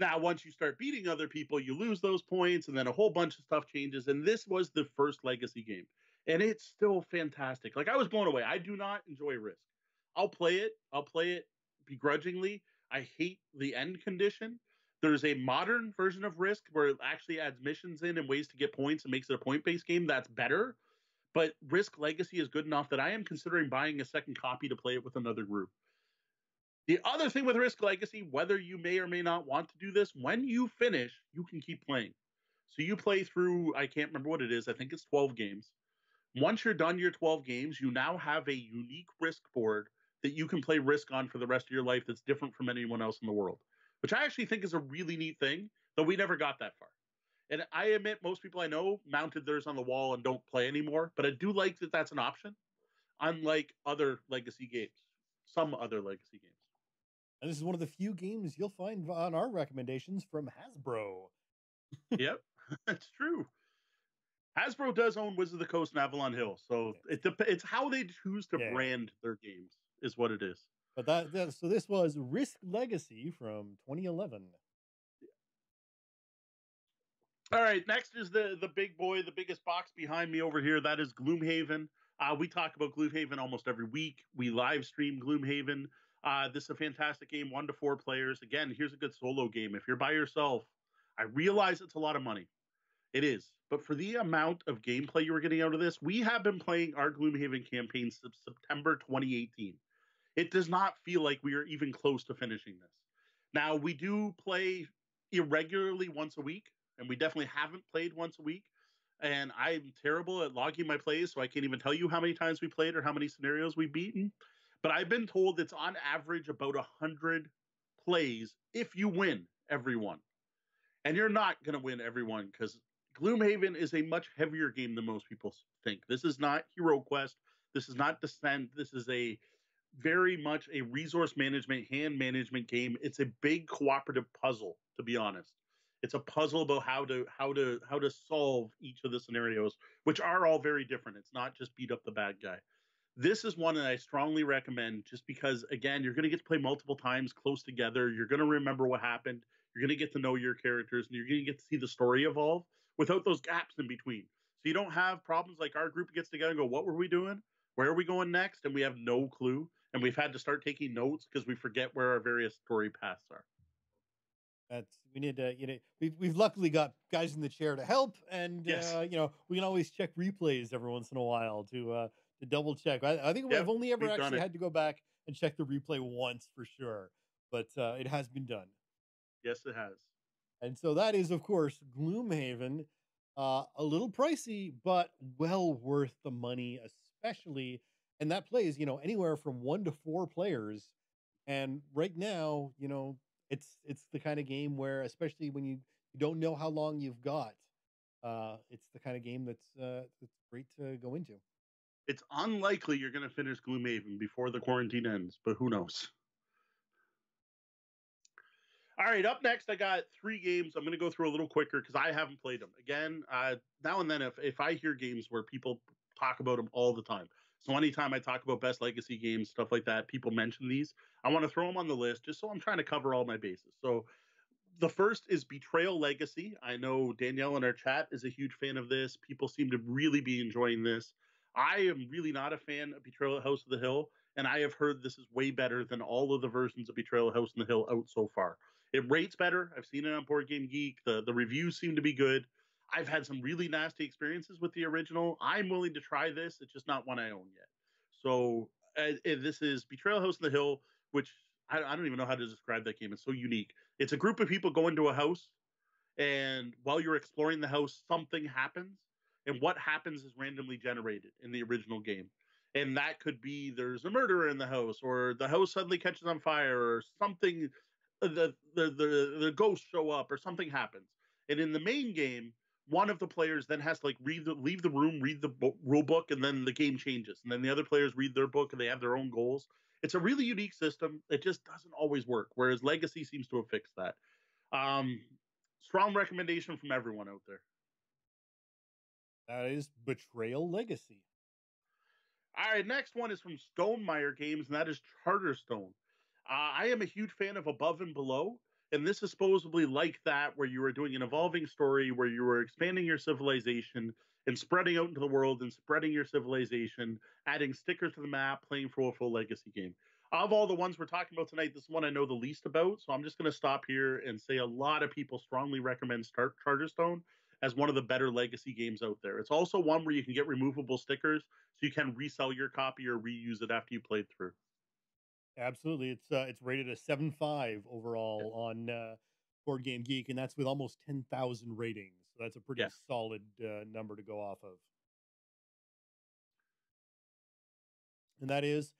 Now, once you start beating other people, you lose those points, and then a whole bunch of stuff changes. And this was the first Legacy game, and it's still fantastic. Like, I was blown away. I do not enjoy Risk. I'll play it begrudgingly. I hate the end condition. There's a modern version of Risk where it actually adds missions in and ways to get points and makes it a point-based game. That's better. But Risk Legacy is good enough that I am considering buying a second copy to play it with another group. The other thing with Risk Legacy, whether you may or may not want to do this, when you finish, you can keep playing. So you play through, I can't remember what it is, I think it's 12 games. Once you're done your 12 games, you now have a unique Risk board that you can play Risk on for the rest of your life that's different from anyone else in the world, which I actually think is a really neat thing, though we never got that far. And I admit most people I know mounted theirs on the wall and don't play anymore, but I do like that that's an option, unlike other Legacy games, some other Legacy games. And this is one of the few games you'll find on our recommendations from Hasbro. Yep, that's true. Hasbro does own Wizards of the Coast and Avalon Hill, so it's how they choose to brand their games is what it is. But so this was Risk Legacy from 2011. All right, next is the big boy, the biggest box behind me over here. That is Gloomhaven. We talk about Gloomhaven almost every week. We live stream Gloomhaven. This is a fantastic game, 1 to 4 players. Again, here's a good solo game. If you're by yourself, I realize it's a lot of money. It is. But for the amount of gameplay you were getting out of this, we have been playing our Gloomhaven campaign since September 2018. It does not feel like we are even close to finishing this. Now, we do play irregularly once a week, and we definitely haven't played once a week. And I'm terrible at logging my plays, so I can't even tell you how many times we played or how many scenarios we've beaten. But I've been told it's on average about 100 plays if you win every one. And you're not going to win every one because Gloomhaven is a much heavier game than most people think. This is not HeroQuest. This is not Descent. This is a very much a resource management, hand management game. It's a big cooperative puzzle, to be honest. It's a puzzle about how to solve each of the scenarios, which are all very different. It's not just beat up the bad guy. This is one that I strongly recommend just because, again, you're going to get to play multiple times close together. You're going to remember what happened. You're going to get to know your characters, and you're going to get to see the story evolve without those gaps in between. So you don't have problems like our group gets together and go, what were we doing? Where are we going next? And we have no clue. And we've had to start taking notes because we forget where our various story paths are. We need to, we've luckily got guys in the chair to help, and yes. We can always check replays every once in a while to double check. I think I've only ever actually had to go back and check the replay once for sure, but it has been done. Yes, it has. And so that is, of course, Gloomhaven. A little pricey, but well worth the money, especially. And that plays, anywhere from 1 to 4 players. And right now, it's the kind of game where, especially when you don't know how long you've got, it's the kind of game that's great to go into. It's unlikely you're going to finish Gloomhaven before the quarantine ends, but who knows? All right, up next, I got 3 games. I'm going to go through a little quicker because I haven't played them. Again, now and then, if I hear games where people talk about them all the time. So anytime I talk about best Legacy games, stuff like that, people mention these. I want to throw them on the list just so I'm trying to cover all my bases. So the first is Betrayal Legacy. I know Danielle in our chat is a huge fan of this. People seem to really be enjoying this. I am really not a fan of Betrayal House of the Hill, and I have heard this is way better than all of the versions of Betrayal House on the Hill out so far. It rates better. I've seen it on Board Game Geek. The reviews seem to be good. I've had some really nasty experiences with the original. I'm willing to try this. It's just not one I own yet. So this is Betrayal House on the Hill, which I don't even know how to describe that game. It's so unique. It's a group of people go into a house, and while you're exploring the house, something happens. And what happens is randomly generated in the original game. And that could be there's a murderer in the house, or the house suddenly catches on fire, or something, the ghosts show up, or something happens. And in the main game, one of the players then has to leave the room, read the rule book, and then the game changes. And then the other players read their book, and they have their own goals. It's a really unique system. It just doesn't always work, whereas Legacy seems to have fixed that. Strong recommendation from everyone out there. That is Betrayal Legacy. All right, next one is from Stonemeyer Games, and that is Charterstone. I am a huge fan of Above and Below. And this is supposedly like that, where you were doing an evolving story, where you were expanding your civilization and spreading out into the world and spreading your civilization, adding stickers to the map, playing for a full legacy game. Of all the ones we're talking about tonight, this is one I know the least about, so I'm just going to stop here and say a lot of people strongly recommend Charterstone as one of the better legacy games out there. It's also one where you can get removable stickers, so you can resell your copy or reuse it after you played through. Absolutely. It's rated a 7.5 overall on Board Game Geek, and that's with almost 10,000 ratings. So that's a pretty solid number to go off of. And that is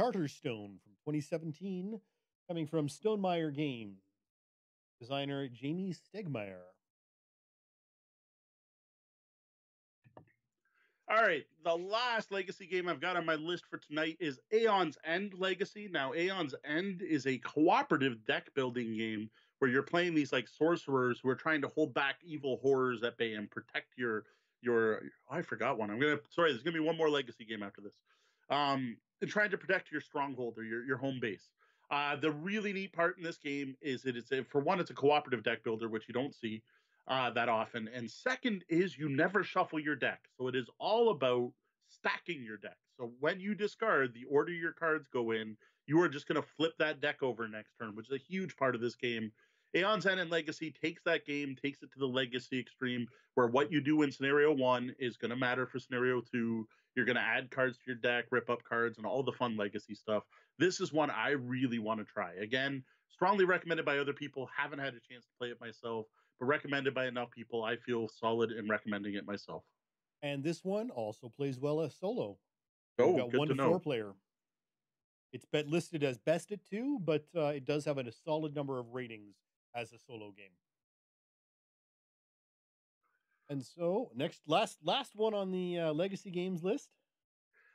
Charterstone from 2017, coming from Stonemeyer Games, designer Jamie Stegmaier. All right, the last legacy game I've got on my list for tonight is Aeon's End Legacy. Now, Aeon's End is a cooperative deck-building game where you're playing these like sorcerers who are trying to hold back evil horrors at bay and protect your I forgot one. Sorry, there's gonna be one more legacy game after this. And trying to protect your stronghold or your home base. The really neat part in this game is that it's a cooperative deck builder, which you don't see that often, and second is you never shuffle your deck, so it is all about stacking your deck. So when you discard, the order your cards go in, you are just going to flip that deck over next turn, which is a huge part of this game. Aeon's End and Legacy takes that game, takes it to the legacy extreme, where what you do in scenario 1 is going to matter for scenario 2. You're going to add cards to your deck, rip up cards, and all the fun legacy stuff. This is one I really want to try. Again, strongly recommended by other people. Haven't had a chance to play it myself, but recommended by enough people, I feel solid in recommending it myself. And this one also plays well as solo. Oh, we've got good to know. 1 to 4 player. It's listed as best at 2, but it does have a solid number of ratings as a solo game. And so, last one on the Legacy Games list?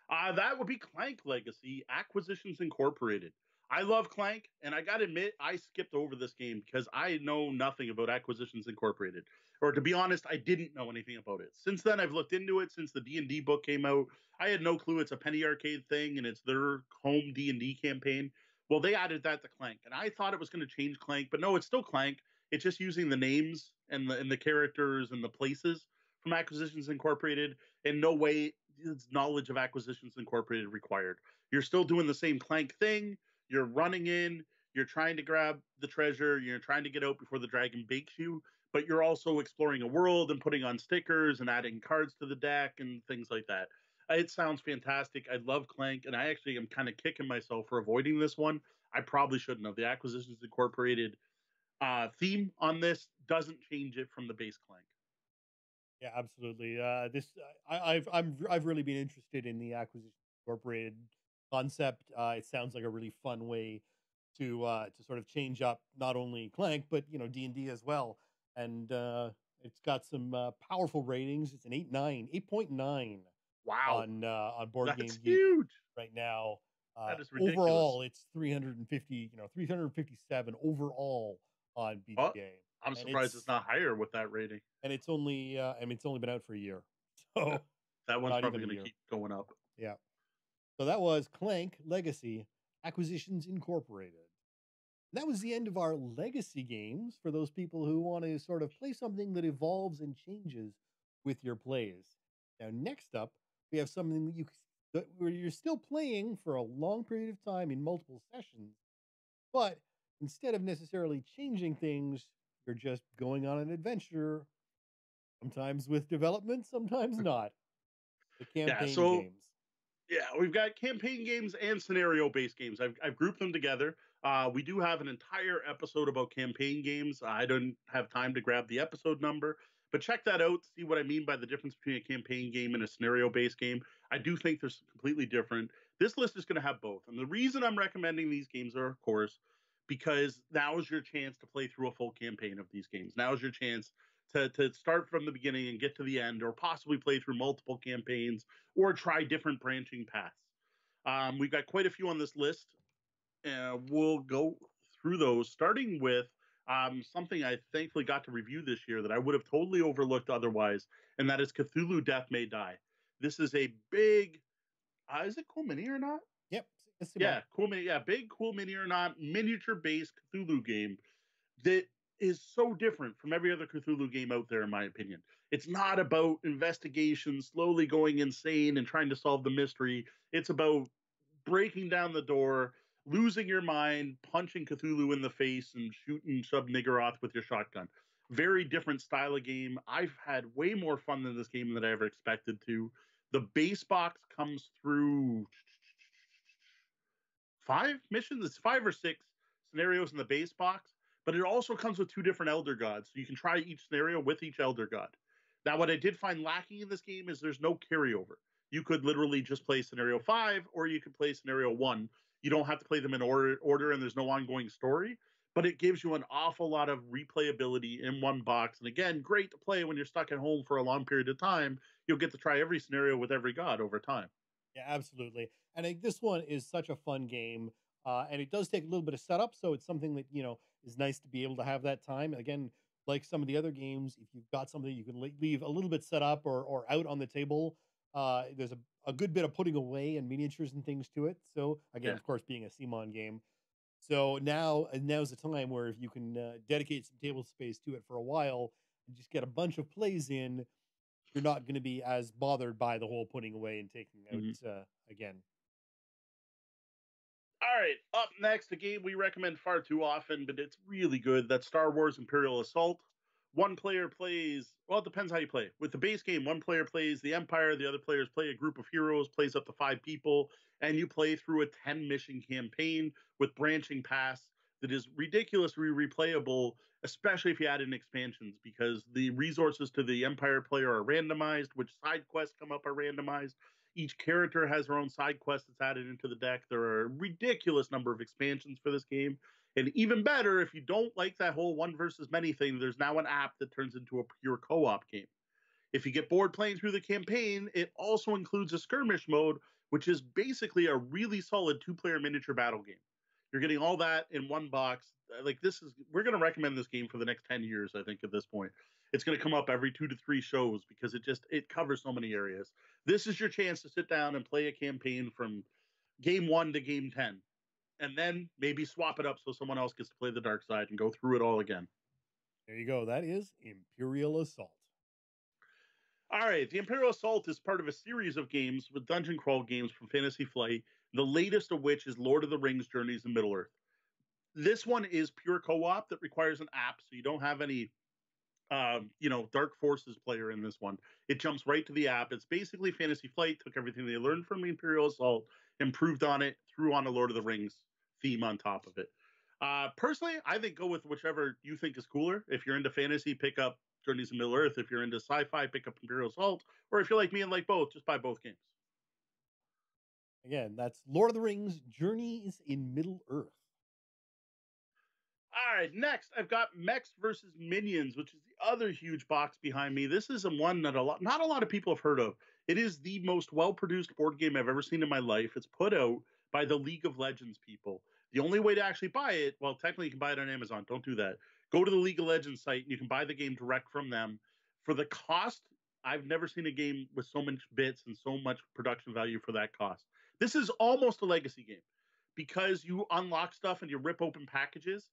That would be Clank Legacy, Acquisitions Incorporated. I love Clank, and I gotta admit, I skipped over this game because I know nothing about Acquisitions Incorporated. Or to be honest, I didn't know anything about it. Since then, I've looked into it. Since the D&D book came out, I had no clue it's a penny arcade thing, and it's their home D&D campaign. Well, they added that to Clank, and I thought it was going to change Clank, but no, it's still Clank. It's just using the names and the characters and the places from Acquisitions Incorporated. In no way is knowledge of Acquisitions Incorporated required. You're still doing the same Clank thing. You're running in, you're trying to grab the treasure, you're trying to get out before the dragon bakes you, but you're also exploring a world and putting on stickers and adding cards to the deck and things like that. It sounds fantastic. I love Clank, and I actually am kind of kicking myself for avoiding this one. I probably shouldn't have. The Acquisitions Incorporated theme on this doesn't change it from the base Clank. Yeah, absolutely. I've really been interested in the Acquisitions Incorporated concept. It sounds like a really fun way to sort of change up not only Clank but D&D as well. And it's got some powerful ratings. It's an 8.9. Wow. On Board Game Geek huge right now. That is ridiculous. Overall, it's 357 overall on BGA. Oh, I'm surprised it's not higher with that rating. And it's only it's only been out for a year. So that one's probably going to keep going up. Yeah. So that was Clank Legacy, Acquisitions Incorporated. And that was the end of our legacy games for those people who want to sort of play something that evolves and changes with your plays. Now, next up, we have something that you're still playing for a long period of time in multiple sessions, but instead of necessarily changing things, you're just going on an adventure, sometimes with development, sometimes not. The campaign games. Yeah, we've got campaign games and scenario-based games. I've grouped them together. We do have an entire episode about campaign games. I don't have time to grab the episode number, but check that out to see what I mean by the difference between a campaign game and a scenario-based game. I do think they're completely different. This list is going to have both. And the reason I'm recommending these games are, of course, because now is your chance to play through a full campaign of these games. Now is your chance to start from the beginning and get to the end, or possibly play through multiple campaigns, or try different branching paths. We've got quite a few on this list. We'll go through those, starting with something I thankfully got to review this year that I would have totally overlooked otherwise, and that is Cthulhu Death May Die. This is a big... is it Cool Mini or not? Yep. Yeah, Cool Mini. Yeah, big Cool Mini or not miniature-based Cthulhu game that is so different from every other Cthulhu game out there, in my opinion. It's not about investigation, slowly going insane and trying to solve the mystery. It's about breaking down the door, losing your mind, punching Cthulhu in the face, and shooting Shub-Niggeroth with your shotgun. Very different style of game. I've had way more fun than this game than I ever expected to. The base box comes through 5 missions. It's 5 or 6 scenarios in the base box, but it also comes with 2 different Elder Gods, so you can try each scenario with each Elder God. Now, what I did find lacking in this game is there's no carryover. You could literally just play scenario 5, or you could play scenario 1. You don't have to play them in order, and there's no ongoing story, but it gives you an awful lot of replayability in one box. And again, great to play when you're stuck at home for a long period of time. You'll get to try every scenario with every god over time. Yeah, absolutely. And I think this one is such a fun game, and it does take a little bit of setup, so it's something that, you know, is nice to be able to have that time. Again, like some of the other games, if you've got something you can leave a little bit set up or out on the table, there's a good bit of putting away and miniatures and things to it. So again, of course, being a CMON game. So now's the time where if you can dedicate some table space to it for a while and just get a bunch of plays in, you're not going to be as bothered by the whole putting away and taking out again. All right, up next, a game we recommend far too often, but it's really good. That's Star Wars Imperial Assault. One player plays, well, it depends how you play. With the base game, one player plays the Empire, the other players play a group of heroes, plays up to 5 people, and you play through a 10-mission campaign with branching paths that is ridiculously replayable, especially if you add in expansions, because the resources to the Empire player are randomized, which side quests come up are randomized. Each character has their own side quest that's added into the deck. There are a ridiculous number of expansions for this game. And even better, if you don't like that whole one versus many thing, there's now an app that turns into a pure co-op game. If you get bored playing through the campaign, it also includes a skirmish mode, which is basically a really solid 2-player miniature battle game. You're getting all that in one box. Like, this is, we're going to recommend this game for the next 10 years, I think, at this point. It's going to come up every 2 to 3 shows because it just, it covers so many areas. This is your chance to sit down and play a campaign from game 1 to game 10. And then maybe swap it up so someone else gets to play the dark side and go through it all again. There you go. That is Imperial Assault. All right. The Imperial Assault is part of a series of games with dungeon crawl games from Fantasy Flight, the latest of which is Lord of the Rings Journeys in Middle-earth. This one is pure co-op that requires an app, so you don't have any, you know, Dark Forces player in this one. It jumps right to the app. It's basically Fantasy Flight took everything they learned from the Imperial Assault, improved on it, threw on a Lord of the Rings theme on top of it. Personally, I think go with whichever you think is cooler. If you're into fantasy, pick up Journeys in Middle-earth. If you're into sci-fi, pick up Imperial Assault. Or if you're like me and like both, just buy both games. Again, that's Lord of the Rings Journeys in Middle-earth. All right, next I've got Mechs versus Minions, which is the other huge box behind me. This is one that not a lot of people have heard of. It is the most well-produced board game I've ever seen in my life. It's put out by the League of Legends people. The only way to actually buy it, well, technically you can buy it on Amazon. Don't do that. Go to the League of Legends site, and you can buy the game direct from them. For the cost, I've never seen a game with so much bits and so much production value for that cost. This is almost a legacy game because you unlock stuff and you rip open packages,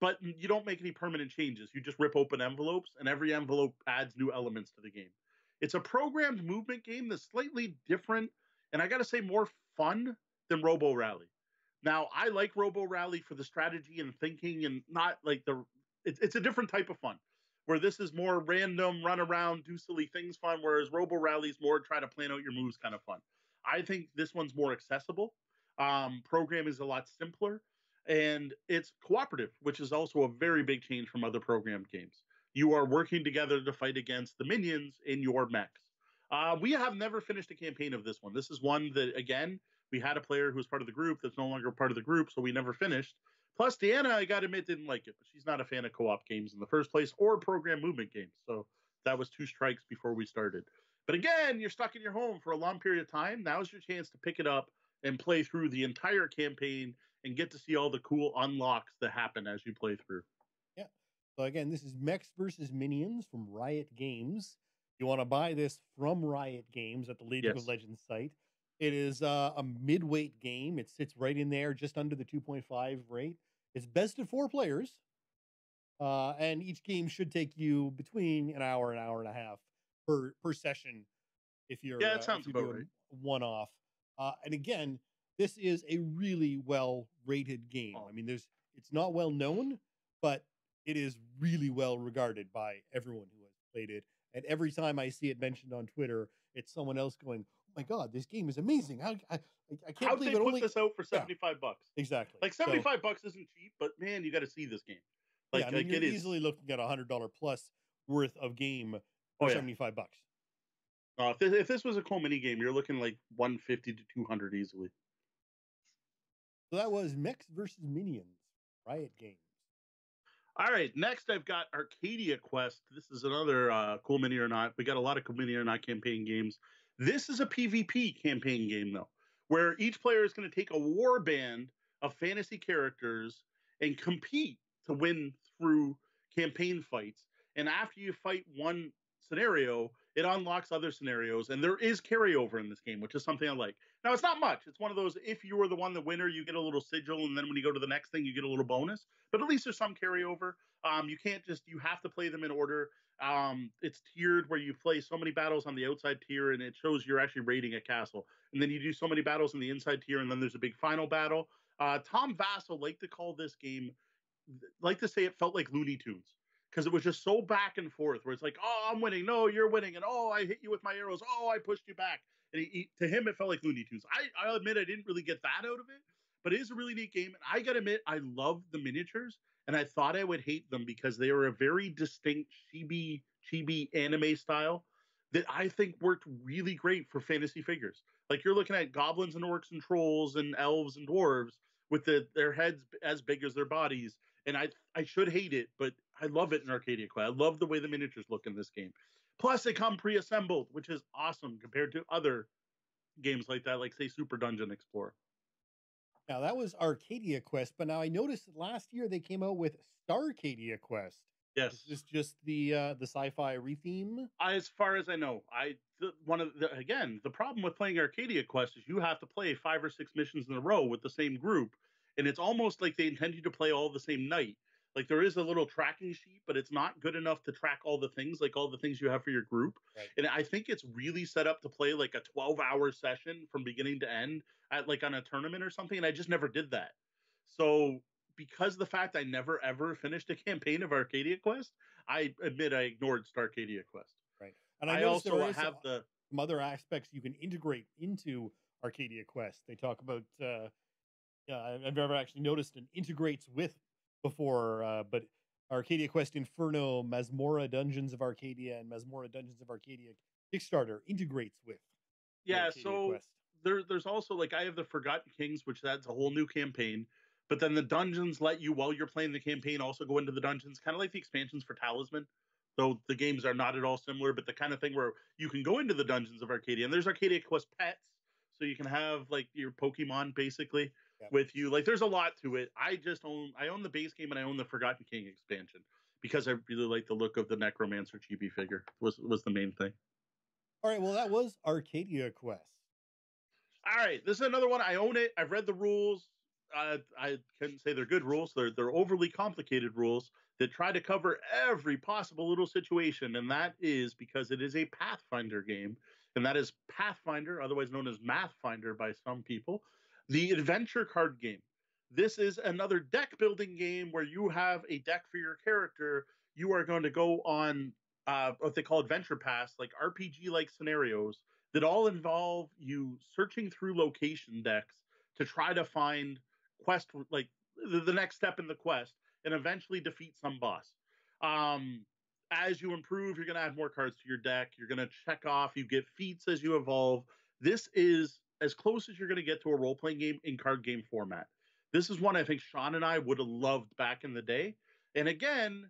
but you don't make any permanent changes. You just rip open envelopes, and every envelope adds new elements to the game. It's a programmed movement game that's slightly different, and I got to say more fun than Robo Rally. Now, I like Robo Rally for the strategy and thinking and not like the... It's a different type of fun, where this is more random, run around, do silly things fun, whereas Robo Rally is more try to plan out your moves kind of fun. I think this one's more accessible. Program is a lot simpler, and it's cooperative, which is also a very big change from other programmed games. You are working together to fight against the minions in your mechs. We have never finished a campaign of this one. This is one that, again... We had a player who was part of the group that's no longer part of the group, so we never finished. Plus, Deanna, I got to admit, didn't like it, but she's not a fan of co-op games in the first place or program movement games, so that was 2 strikes before we started. But again, you're stuck in your home for a long period of time. Now's your chance to pick it up and play through the entire campaign and get to see all the cool unlocks that happen as you play through. Yeah. So again, this is Mechs versus Minions from Riot Games. You want to buy this from Riot Games at the League of Legends site. It is a mid-weight game. It sits right in there, just under the 2.5 rate. It's best of 4 players. And each game should take you between an hour and a half per session if you're, yeah, that sounds if you're about doing right. One-off. And again, this is a really well-rated game. I mean, it's not well-known, but it is really well-regarded by everyone who has played it. And every time I see it mentioned on Twitter, it's someone else going, "Oh my God, this game is amazing! I can't believe it only put this out for $75." Exactly, like $75 isn't cheap, but man, you got to see this game. Like, yeah, I mean, like you're easily looking at $100 plus worth of game for $75. If this was a cool mini game, you're looking like $150 to $200 easily. So that was Mechs versus Minions, Riot Games. All right, next I've got Arcadia Quest. This is another cool mini or not. We got a lot of cool mini or not campaign games. This is a PvP campaign game, though, where each player is going to take a warband of fantasy characters and compete to win through campaign fights. And after you fight one scenario, it unlocks other scenarios. And there is carryover in this game, which is something I like. Now, it's not much. It's one of those, if you were the one, the winner, you get a little sigil. And then when you go to the next thing, you get a little bonus. But at least there's some carryover. You have to play them in order. It's tiered where you play so many battles on the outside tier and it shows you're actually raiding a castle. And then you do so many battles in the inside tier and then there's a big final battle. Tom Vassell liked to call this game, like to say it felt like Looney Tunes because it was just so back and forth where it's like, oh, I'm winning. No, you're winning. And oh, I hit you with my arrows. Oh, I pushed you back. And to him, it felt like Looney Tunes. I'll admit I didn't really get that out of it, but it is a really neat game. And I got to admit, I love the miniatures. And I thought I would hate them because they were a very distinct chibi anime style that I think worked really great for fantasy figures. Like you're looking at goblins and orcs and trolls and elves and dwarves with their heads as big as their bodies. And I should hate it, but I love it in Arcadia Quest. I love the way the miniatures look in this game. Plus they come pre-assembled, which is awesome compared to other games like that, like say Super Dungeon Explorer. Now, that was Arcadia Quest, but now I noticed that last year they came out with Starcadia Quest. Yes. Is this just the sci-fi retheme? As far as I know. The problem with playing Arcadia Quest is you have to play 5 or 6 missions in a row with the same group, and it's almost like they intend you to play all the same night. Like, there is a little tracking sheet, but it's not good enough to track all the things you have for your group. Right. And I think it's really set up to play, like, a 12-hour session from beginning to end, on a tournament or something, and I just never did that. So, because of the fact I never, ever finished a campaign of Arcadia Quest, I admit I ignored Starcadia Quest. Right. And I also have some other aspects you can integrate into Arcadia Quest. They talk about... I've never actually noticed it integrates with before, but Arcadia Quest Inferno, Masmorra Dungeons of Arcadia, and Masmorra Dungeons of Arcadia Kickstarter integrates with. Yeah, so there's also, like, I have the Forgotten Kings, which that's a whole new campaign, but then the dungeons let you, while you're playing the campaign, also go into the dungeons, kind of like the expansions for Talisman, though the games are not at all similar, but the kind of thing where you can go into the Dungeons of Arcadia, and there's Arcadia Quest Pets, so you can have, like, your Pokemon, basically. Yep. With you, like, there's a lot to it. I own the base game and I own the Forgotten King expansion because I really like the look of the Necromancer chibi figure was the main thing. All right, well, that was Arcadia Quest. All right, this is another one. I own it. I've read the rules. I couldn't say they're good rules. They're overly complicated rules that try to cover every possible little situation, and that is because it is a Pathfinder game, and that is Pathfinder, otherwise known as Mathfinder by some people. The adventure card game. This is another deck building game where you have a deck for your character. You are going to go on what they call adventure paths, like RPG-like scenarios that all involve you searching through location decks to try to find quest, like the next step in the quest, and eventually defeat some boss. As you improve, you're going to add more cards to your deck. You're going to check off. You get feats as you evolve. This is as close as you're going to get to a role-playing game in card game format. This is one I think Sean and I would have loved back in the day. And again,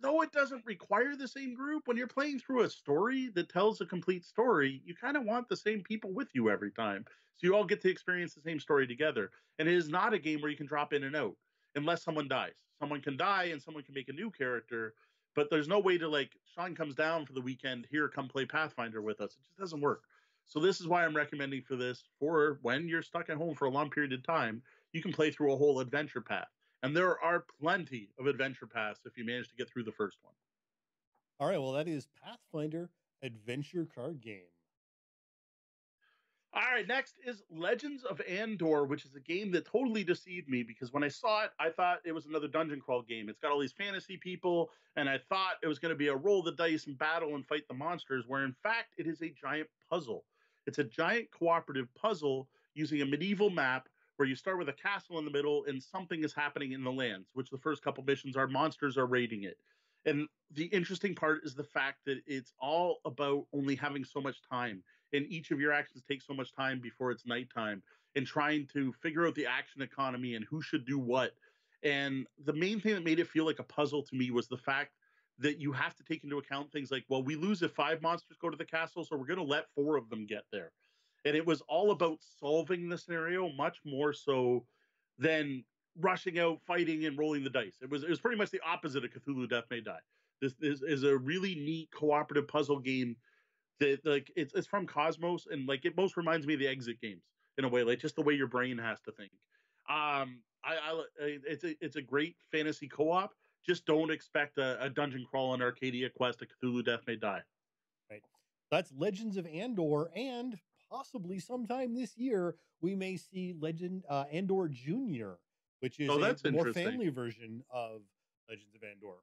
though it doesn't require the same group, when you're playing through a story that tells a complete story, you kind of want the same people with you every time. So you all get to experience the same story together. And it is not a game where you can drop in and out unless someone dies. Someone can die and someone can make a new character, but there's no way to, like, Sean comes down for the weekend, here, come play Pathfinder with us. It just doesn't work. So this is why I'm recommending for this, for when you're stuck at home for a long period of time, you can play through a whole adventure path. And there are plenty of adventure paths if you manage to get through the first one. All right, well, that is Pathfinder Adventure Card Game. All right, next is Legends of Andor, which is a game that totally deceived me because when I saw it, I thought it was another dungeon crawl game. It's got all these fantasy people, and I thought it was going to be a roll the dice and battle and fight the monsters, where in fact it is a giant puzzle. It's a giant cooperative puzzle using a medieval map where you start with a castle in the middle and something is happening in the lands, which the first couple missions are monsters are raiding it. And the interesting part is the fact that it's all about only having so much time, and each of your actions takes so much time before it's nighttime, and trying to figure out the action economy and who should do what. And the main thing that made it feel like a puzzle to me was the fact that you have to take into account things like, well, we lose if 5 monsters go to the castle, so we're going to let 4 of them get there. And it was all about solving the scenario much more so than rushing out, fighting, and rolling the dice. It was pretty much the opposite of Cthulhu Death May Die. This is a really neat cooperative puzzle game that, like, it's from Cosmos, and like it most reminds me of the exit games in a way, like just the way your brain has to think. It's a great fantasy co-op. Just don't expect a dungeon crawl on Arcadia Quest, a Cthulhu Death May Die. Right. That's Legends of Andor, and possibly sometime this year we may see Andor Junior, which is a more family version of Legends of Andor.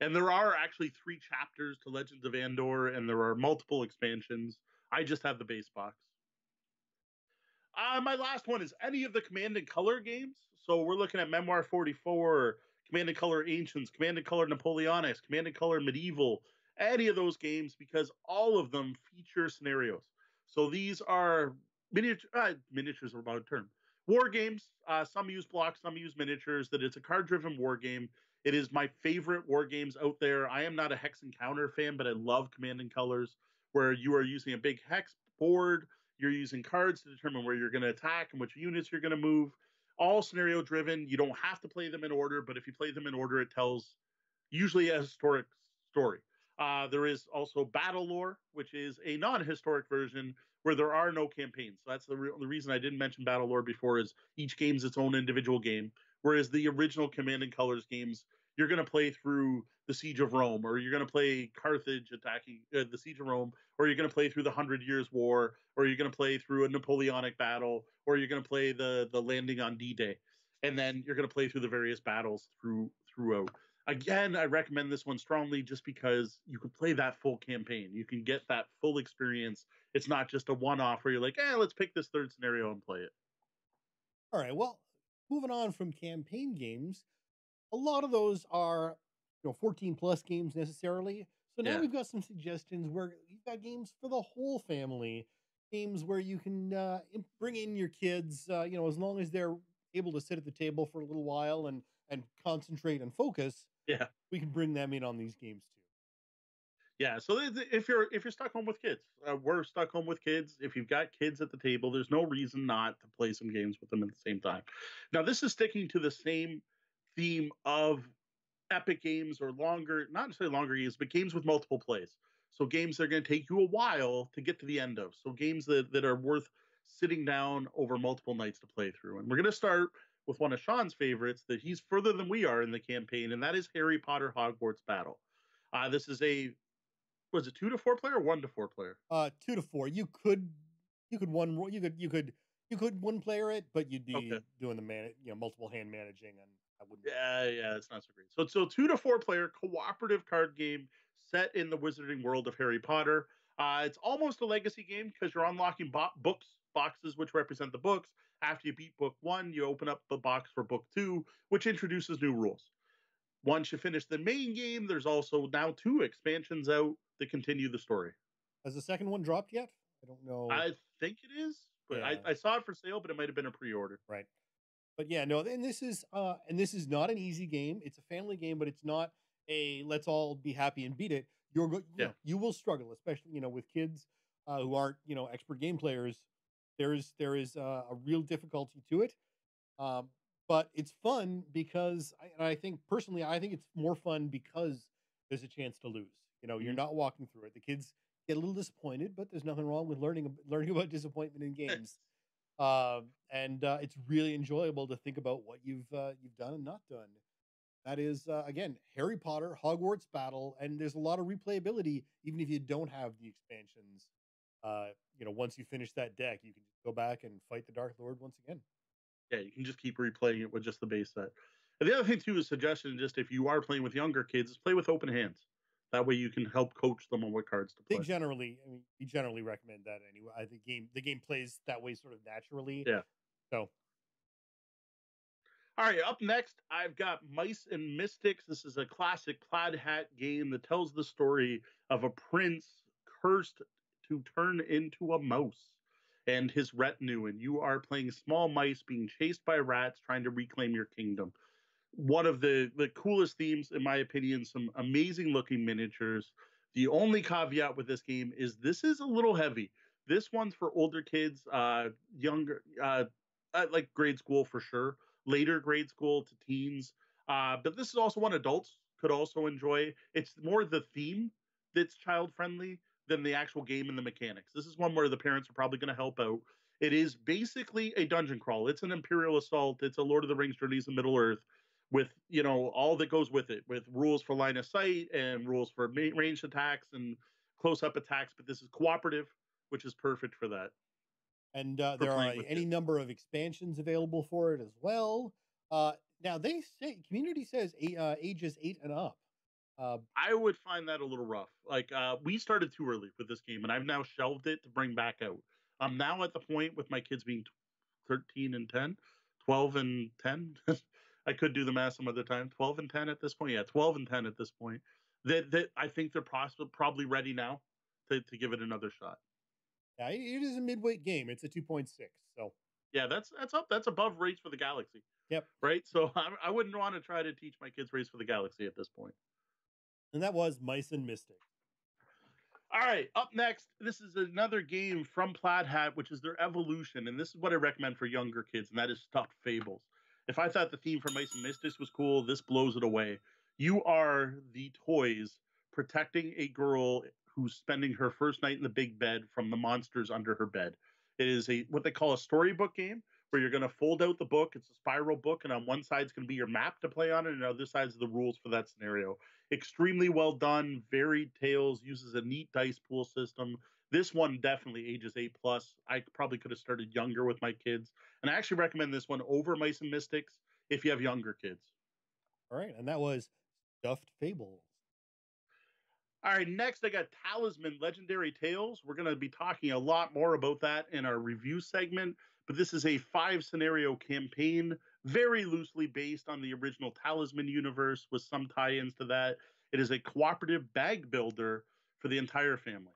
And there are actually 3 chapters to Legends of Andor, and there are multiple expansions. I just have the base box. My last one is any of the Command & Color games. So we're looking at Memoir 44, Command & Color Ancients, Command & Color Napoleonics, Command & Color Medieval, any of those games, because all of them feature scenarios. So these are miniatures are about a term. War games, some use blocks, some use miniatures, that it's a card-driven war game. It is my favorite war games out there. I am not a Hex and Counter fan, but I love Command & Colors, where you are using a big hex board. You're using cards to determine where you're going to attack and which units you're going to move. All scenario-driven. You don't have to play them in order, but if you play them in order, it tells usually a historic story. There is also Battle Lore, which is a non-historic version where there are no campaigns. So that's the reason I didn't mention Battle Lore before, is each game's its own individual game, whereas the original Command & Colors games, you're going to play through the Siege of Rome, or you're going to play Carthage attacking the Siege of Rome, or you're going to play through the Hundred Years' War, or you're going to play through a Napoleonic battle, or you're going to play the landing on D-Day. And then you're going to play through the various battles throughout. Again, I recommend this one strongly just because you can play that full campaign. You can get that full experience. It's not just a one-off where you're like, let's pick this third scenario and play it. All right, well, moving on from campaign games, a lot of those are 14-plus games necessarily. So now we've got some suggestions where you've got games for the whole family, games where you can bring in your kids, as long as they're able to sit at the table for a little while and concentrate and focus. Yeah, we can bring them in on these games too. Yeah, so if you're stuck home with kids, we're stuck home with kids. If you've got kids at the table, there's no reason not to play some games with them at the same time. Now, this is sticking to the same theme of epic games or longer, not necessarily longer games, but games with multiple plays. So games that are going to take you a while to get to the end of. So games that are worth sitting down over multiple nights to play through. And we're going to start with one of Sean's favorites that he's further than we are in the campaign, and that is Harry Potter Hogwarts Battle. This is was it 2 to 4 player or 1 to 4 player? 2 to 4. You could one player it, but you'd be doing the multiple hand managing, and I wouldn't. Yeah, that's not so great. So 2 to 4 player cooperative card game set in the Wizarding World of Harry Potter. It's almost a legacy game because you're unlocking boxes which represent the books. After you beat book 1, you open up the box for book 2, which introduces new rules. Once you finish the main game, there's also now 2 expansions out that continue the story. Has the second one dropped yet? I don't know. I think it is, but yeah. I saw it for sale, but it might have been a pre-order. Right. But yeah, no, and this is not an easy game. It's a family game, but it's not a let's all be happy and beat it. You will struggle, especially with kids who aren't expert game players. There is a real difficulty to it, but it's fun because I think it's more fun because there's a chance to lose. You're not walking through it. The kids get a little disappointed, but there's nothing wrong with learning about disappointment in games. And it's really enjoyable to think about what you've done and not done. That is, again, Harry Potter, Hogwarts Battle, and there's a lot of replayability, even if you don't have the expansions. You know, once you finish that deck, you can just go back and fight the Dark Lord once again. Yeah, you can just keep replaying it with just the base set. And the other thing, too, is suggestion, just if you are playing with younger kids, is play with open hands. That way you can help coach them on what cards to play. We generally recommend that anyway. I think the game plays that way sort of naturally. Yeah. So. All right, up next, I've got Mice and Mystics. This is a classic plaid hat game that tells the story of a prince cursed to turn into a mouse and his retinue. And you are playing small mice being chased by rats trying to reclaim your kingdom. One of the coolest themes, in my opinion, some amazing looking miniatures. The only caveat with this game is this is a little heavy. This one's for older kids, younger, like grade school for sure, later grade school to teens. But this is also one adults could also enjoy. It's more the theme that's child friendly than the actual game and the mechanics. This is one where the parents are probably going to help out. It is basically a dungeon crawl. It's an Imperial Assault. It's a Lord of the Rings Journeys of Middle Earth, with, you know, all that goes with it, with rules for line of sight and rules for ranged attacks and close-up attacks. But this is cooperative, which is perfect for that. And there are any number of expansions available for it as well. Now, they say, community says ages 8 and up. I would find that a little rough. Like, we started too early with this game, and I've now shelved it to bring back out. I'm now at the point with my kids being 13 and 10, 12 and 10, I could do the math some other time. 12 and 10 at this point. Yeah, 12 and 10 at this point. That I think they're probably ready now to give it another shot. Yeah, it is a midweight game. It's a 2.6. So yeah, that's up. That's above Race for the Galaxy. Yep. Right. So I wouldn't want to try to teach my kids Race for the Galaxy at this point. And that was Mice and Mystics. All right. Up next, this is another game from Plaid Hat, which is their evolution, and this is what I recommend for younger kids, and that is Stuffed Fables. If I thought the theme for Mice and Mystics was cool, this blows it away. You are the toys protecting a girl who's spending her first night in the big bed from the monsters under her bed. It is a what they call a storybook game where you're going to fold out the book. It's a spiral book, and on one side's going to be your map to play on it, and on the other side's the rules for that scenario. Extremely well done, varied tales, uses a neat dice pool system. This one definitely ages 8+. I probably could have started younger with my kids. And I actually recommend this one over Mice and Mystics if you have younger kids. All right. And that was Stuffed Fables. All right. Next, I got Talisman Legendary Tales. We're going to be talking a lot more about that in our review segment. But this is a 5-scenario campaign, very loosely based on the original Talisman universe with some tie-ins to that. It is a cooperative bag builder for the entire family.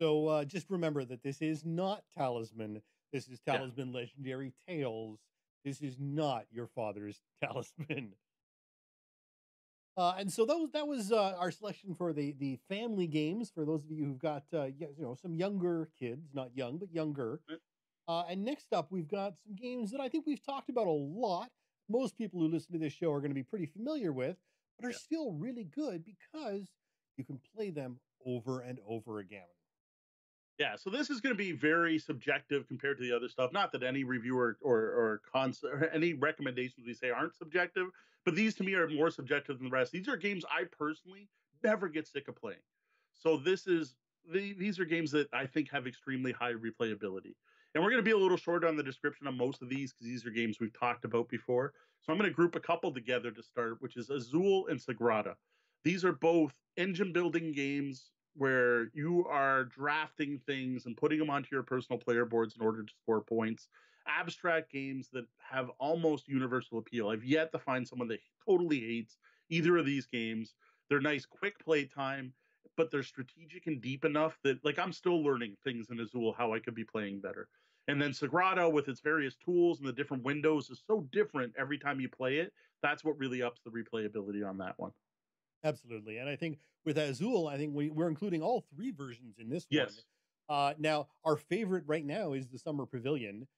So just remember that this is not Talisman. This is Talisman Legendary Tales. This is not your father's Talisman. And so that was our selection for the family games, for those of you who've got you know, some younger kids, not young, but younger. And next up, we've got some games that I think we've talked about a lot. Most people who listen to this show are going to be pretty familiar with, but are still really good because you can play them over and over again. Yeah, so this is going to be very subjective compared to the other stuff. Not that any reviewer or any recommendations we say aren't subjective, but these to me are more subjective than the rest. These are games I personally never get sick of playing. So these are games that I think have extremely high replayability. And we're going to be a little short on the description on most of these because these are games we've talked about before. So I'm going to group a couple together to start, which is Azul and Sagrada. These are both engine-building games where you are drafting things and putting them onto your personal player boards in order to score points. Abstract games that have almost universal appeal. I've yet to find someone that totally hates either of these games. They're nice, quick play time, but they're strategic and deep enough that, like, I'm still learning things in Azul, how I could be playing better. And then Sagrada, with its various tools and the different windows, is so different every time you play it. That's what really ups the replayability on that one. Absolutely. And I think with Azul, I think we're including all three versions in this one. Now, our favorite right now is the Summer Pavilion,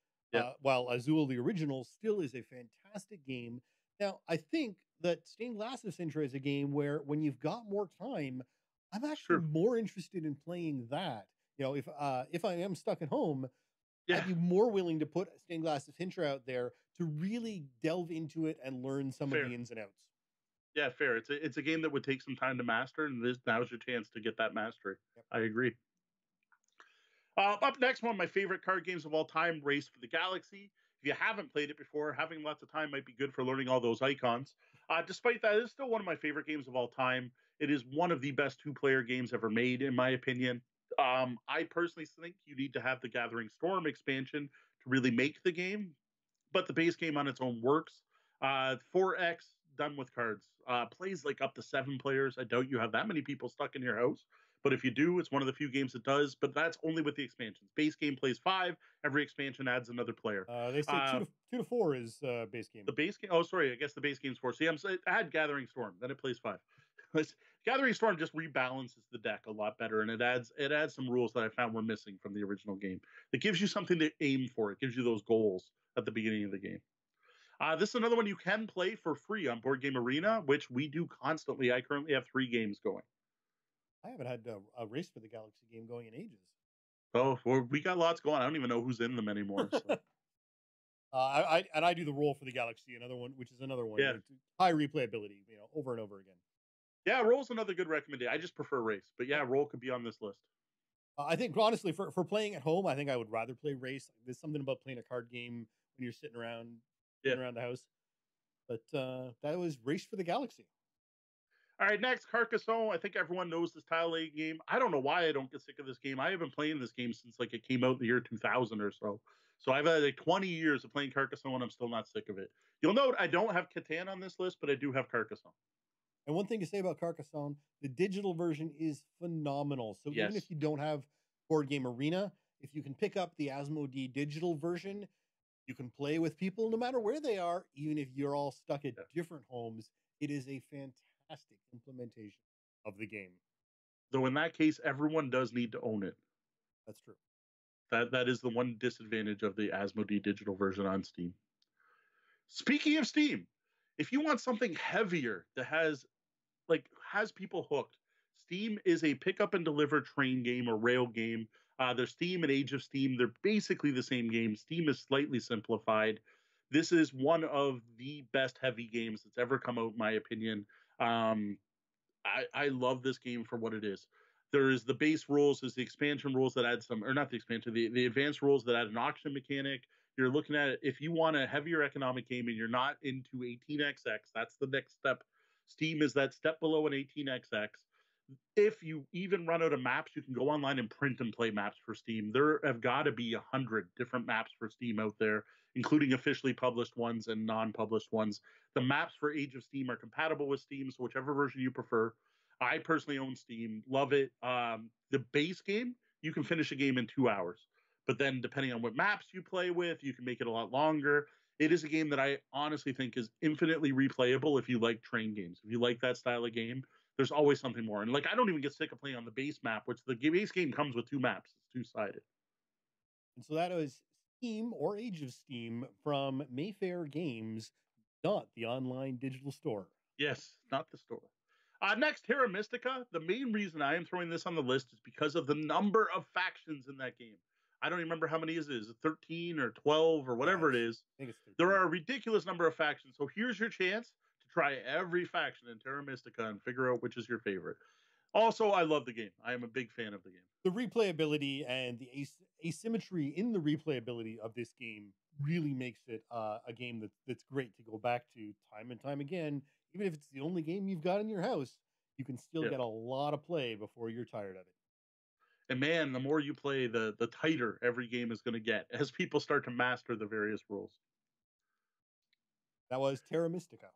while Azul, the original, still is a fantastic game. Now, I think that Stained Glass of Sintra is a game where when you've got more time, I'm actually more interested in playing that. You know, if I am stuck at home, I'd be more willing to put Stained Glass of Hintra out there to really delve into it and learn some of the ins and outs. Yeah, fair. It's a game that would take some time to master, and this now's your chance to get that mastery. Yep. I agree. Up next, one of my favorite card games of all time, Race for the Galaxy. If you haven't played it before, having lots of time might be good for learning all those icons. Despite that, it's still one of my favorite games of all time. It is one of the best two-player games ever made, in my opinion. I personally think you need to have the Gathering Storm expansion to really make the game, but the base game on its own works. 4X, done with cards. Plays like up to 7 players. I doubt you have that many people stuck in your house, but if you do, it's one of the few games that does, but that's only with the expansions. Base game plays 5. Every expansion adds another player. They say 2 to 4 is base game. The base game? Oh, sorry. I guess the base game's 4. See, I had Gathering Storm. Then it plays 5. Gathering Storm just rebalances the deck a lot better, and it adds some rules that I found were missing from the original game. It gives you something to aim for. It gives you those goals at the beginning of the game. This is another one you can play for free on Board Game Arena, which we do constantly. I currently have 3 games going. I haven't had a Race for the Galaxy game going in ages. Oh, well, we got lots going. I don't even know who's in them anymore. So. I do the Roll for the Galaxy, another one, which is another one. Yeah. High replayability, you know, over and over again. Yeah, Roll's another good recommendation. I just prefer Race. But yeah, Roll could be on this list. I think, honestly, for playing at home, I think I would rather play Race. There's something about playing a card game when you're sitting around the house. But that was Race for the Galaxy. All right, next, Carcassonne. I think everyone knows this tile-laying game. I don't know why I don't get sick of this game. I have been playing this game since like it came out in the year 2000 or so. So I've had like 20 years of playing Carcassonne, and I'm still not sick of it. You'll note I don't have Catan on this list, but I do have Carcassonne. And one thing to say about Carcassonne, the digital version is phenomenal. So even if you don't have Board Game Arena, if you can pick up the Asmodee digital version, you can play with people no matter where they are, even if you're all stuck at different homes. It is a fantastic implementation of the game. Though in that case, everyone does need to own it. That's true. That is the one disadvantage of the Asmodee digital version on Steam. Speaking of Steam, if you want something heavier that has people hooked, Steam is a pick-up and deliver train game or rail game. There's Steam and Age of Steam. They're basically the same game. Steam is slightly simplified. This is one of the best heavy games that's ever come out, in my opinion. I love this game for what it is. There is the base rules, there's the expansion rules that add some, or not the expansion, the advanced rules that add an auction mechanic. You're looking at it, if you want a heavier economic game and you're not into 18xx, that's the next step. Steam is that step below an 18xx. If you even run out of maps, you can go online and print and play maps for Steam. There have got to be 100 different maps for Steam out there, including officially published ones and non-published ones. The maps for Age of Steam are compatible with Steam, so whichever version you prefer. I personally own Steam, love it. The base game, you can finish a game in 2 hours. But then depending on what maps you play with, you can make it a lot longer. It is a game that I honestly think is infinitely replayable if you like train games. If you like that style of game, there's always something more. And like, I don't even get sick of playing on the base map, which the base game comes with 2 maps. It's 2-sided. And so that is Steam or Age of Steam from Mayfair Games, not the online digital store. Yes, not the store. Next, Terra Mystica. The main reason I am throwing this on the list is because of the number of factions in that game. I don't remember how many is it 13 or 12 or whatever it is. I think it's 13. There are a ridiculous number of factions. So here's your chance to try every faction in Terra Mystica and figure out which is your favorite. Also, I love the game. I am a big fan of the game. The replayability and the asymmetry in the replayability of this game really makes it a game that's great to go back to time and time again. Even if it's the only game you've got in your house, you can still get a lot of play before you're tired of it. And man, the more you play, the tighter every game is going to get as people start to master the various rules. That was Terra Mystica.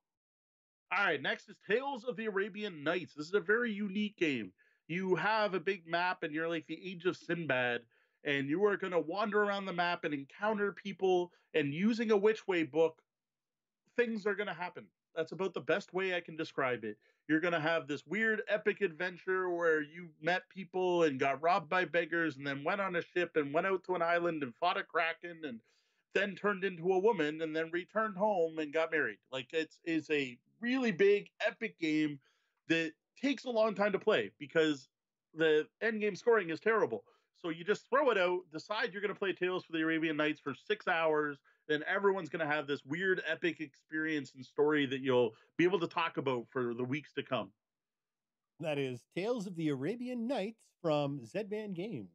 All right, next is Tales of the Arabian Nights. This is a very unique game. You have a big map, and you're like the Age of Sinbad, and you are going to wander around the map and encounter people, and using a Witchway book, things are going to happen. That's about the best way I can describe it. You're going to have this weird epic adventure where you met people and got robbed by beggars and then went on a ship and went out to an island and fought a kraken and then turned into a woman and then returned home and got married. Like, it's a really big, epic game that takes a long time to play because the end game scoring is terrible. So you just throw it out, decide you're going to play Tales for the Arabian Nights for 6 hours, then everyone's going to have this weird epic experience and story that you'll be able to talk about for the weeks to come. That is Tales of the Arabian Nights from Zedban Games.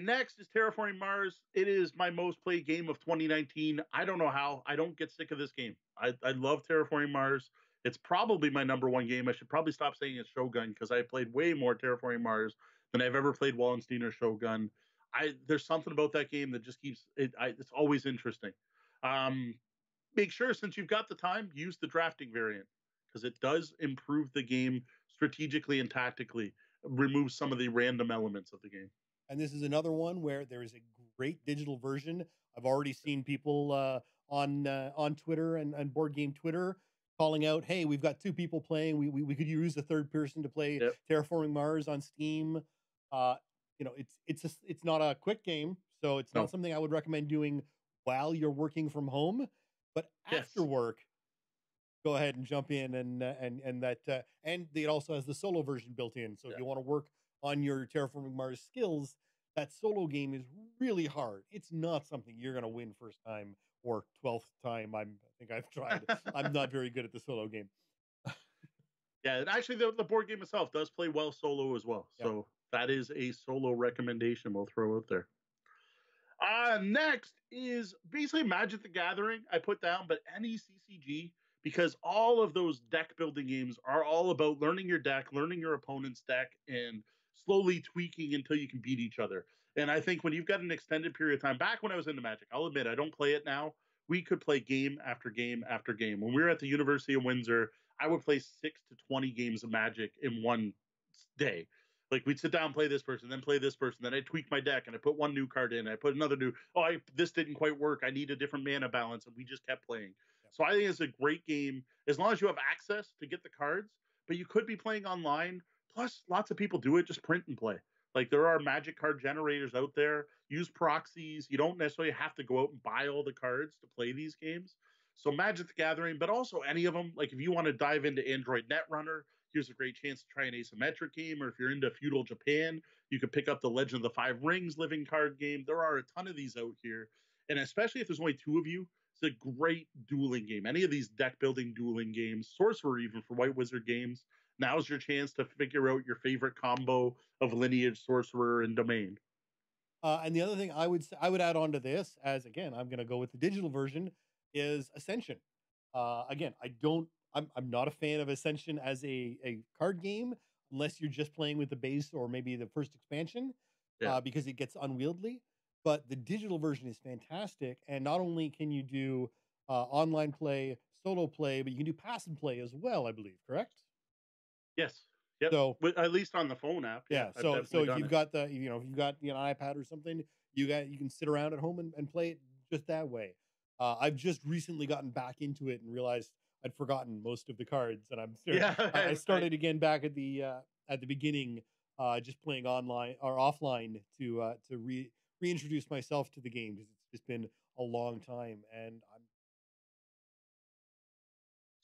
Next is Terraforming Mars. It is my most played game of 2019. I don't know how. I don't get sick of this game. I love Terraforming Mars. It's probably my #1 game. I should probably stop saying it's Shogun because I played way more Terraforming Mars than I've ever played Wallenstein or Shogun. There's something about that game that just keeps it. It's always interesting. Make sure, since you've got the time, use the drafting variant because it does improve the game strategically and tactically. Remove some of the random elements of the game. And this is another one where there is a great digital version. I've already seen people on Twitter and on board game Twitter calling out, hey, we've got 2 people playing. We could use the 3rd person to play Terraforming Mars on Steam. You know, it's not a quick game, so it's not something I would recommend doing while you're working from home. But after work, go ahead and jump in and it also has the solo version built in. So if you want to work on your Terraforming Mars skills, that solo game is really hard. It's not something you're going to win first time or 12th time. I think I've tried. I'm not very good at the solo game. Yeah, actually, the board game itself does play well solo as well. Yep. So that is a solo recommendation we'll throw out there. Next is basically Magic the Gathering I put down, but any CCG, because all of those deck-building games are all about learning your deck, learning your opponent's deck, and slowly tweaking until you can beat each other. And I think when you've got an extended period of time, back when I was into Magic, I'll admit I don't play it now, we could play game after game after game. When we were at the University of Windsor, I would play 6 to 20 games of Magic in one day. Like, we'd sit down and play this person, then play this person, then I tweak my deck and I put one new card in, I put another new, this didn't quite work, I need a different mana balance, and we just kept playing. So I think it's a great game as long as you have access to get the cards, but you could be playing online. Plus, lots of people do it, just print and play. Like, there are Magic card generators out there. Use proxies. You don't necessarily have to go out and buy all the cards to play these games. So Magic the Gathering, but also any of them. Like, if you want to dive into Android Netrunner, here's a great chance to try an asymmetric game. Or if you're into feudal Japan, you could pick up the Legend of the Five Rings living card game. There are a ton of these out here. And especially if there's only 2 of you, it's a great dueling game. Any of these deck-building dueling games, Sorcerer even for White Wizard games, now's your chance to figure out your favorite combo of Lineage, Sorcerer, and Domain. And the other thing I would add on to this, as again, I'm going to go with the digital version, is Ascension. Again, I'm not a fan of Ascension as a card game, unless you're just playing with the base or maybe the first expansion, because it gets unwieldy. But the digital version is fantastic, and not only can you do online play, solo play, but you can do pass and play as well, I believe, correct? Yes. Yep. So at least on the phone app. Yeah. So if you've got the, if you've got an iPad or something, you can sit around at home and play it just that way. I've just recently gotten back into it and realized I'd forgotten most of the cards, and I'm serious. Yeah, I started again back at the beginning, just playing online or offline to reintroduce myself to the game because it's just been a long time, and I'm.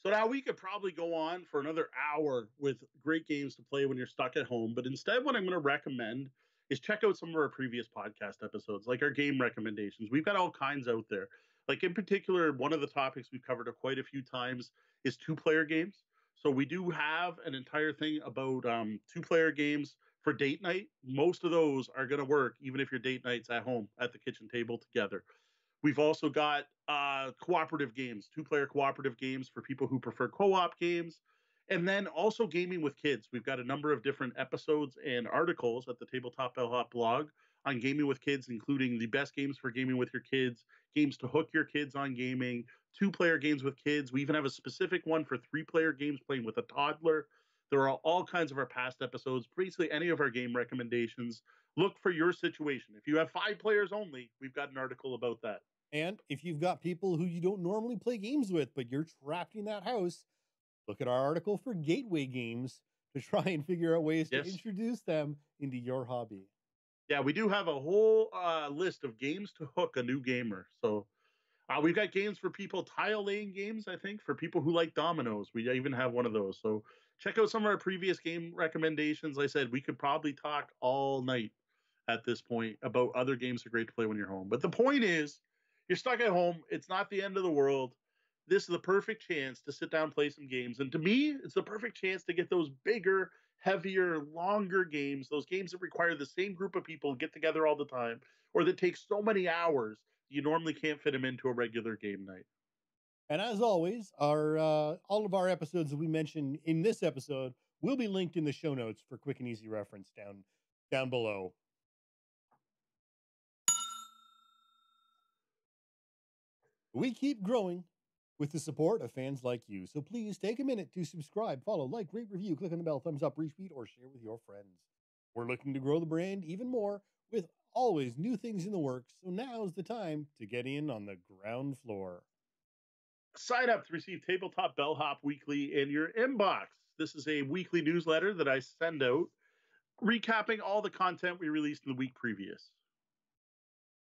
So now we could probably go on for another hour with great games to play when you're stuck at home. But instead, what I'm going to recommend is check out some of our previous podcast episodes, like our game recommendations. We've got all kinds out there. Like, in particular, one of the topics we've covered quite a few times is 2-player games. So we do have an entire thing about 2-player games for date night. Most of those are going to work, even if your date night's at home at the kitchen table together. We've also got cooperative games, 2-player cooperative games for people who prefer co-op games, and then also gaming with kids. We've got a number of different episodes and articles at the Tabletop Bellhop blog on gaming with kids, including the best games for gaming with your kids, games to hook your kids on gaming, 2-player games with kids. We even have a specific one for 3-player games playing with a toddler. There are all kinds of our past episodes, basically any of our game recommendations. Look for your situation. If you have 5 players only, we've got an article about that. And if you've got people who you don't normally play games with, but you're trapped in that house, look at our article for gateway games to try and figure out ways to introduce them into your hobby. Yeah, we do have a whole list of games to hook a new gamer. So we've got games for people, tile laying games, I think, for people who like dominoes. We even have one of those. So check out some of our previous game recommendations. Like I said, we could probably talk all night at this point about other games that are great to play when you're home. But the point is, you're stuck at home. It's not the end of the world. This is the perfect chance to sit down and play some games. And to me, it's the perfect chance to get those bigger, heavier, longer games, those games that require the same group of people get together all the time, or that take so many hours you normally can't fit them into a regular game night. And as always, all of our episodes that we mentioned in this episode will be linked in the show notes for quick and easy reference down below. We keep growing with the support of fans like you, so please take a minute to subscribe, follow, like, rate, review, click on the bell, thumbs up, retweet, or share with your friends. We're looking to grow the brand even more with always new things in the works, so now's the time to get in on the ground floor. Sign up to receive Tabletop Bellhop Weekly in your inbox. This is a weekly newsletter that I send out, recapping all the content we released in the week previous.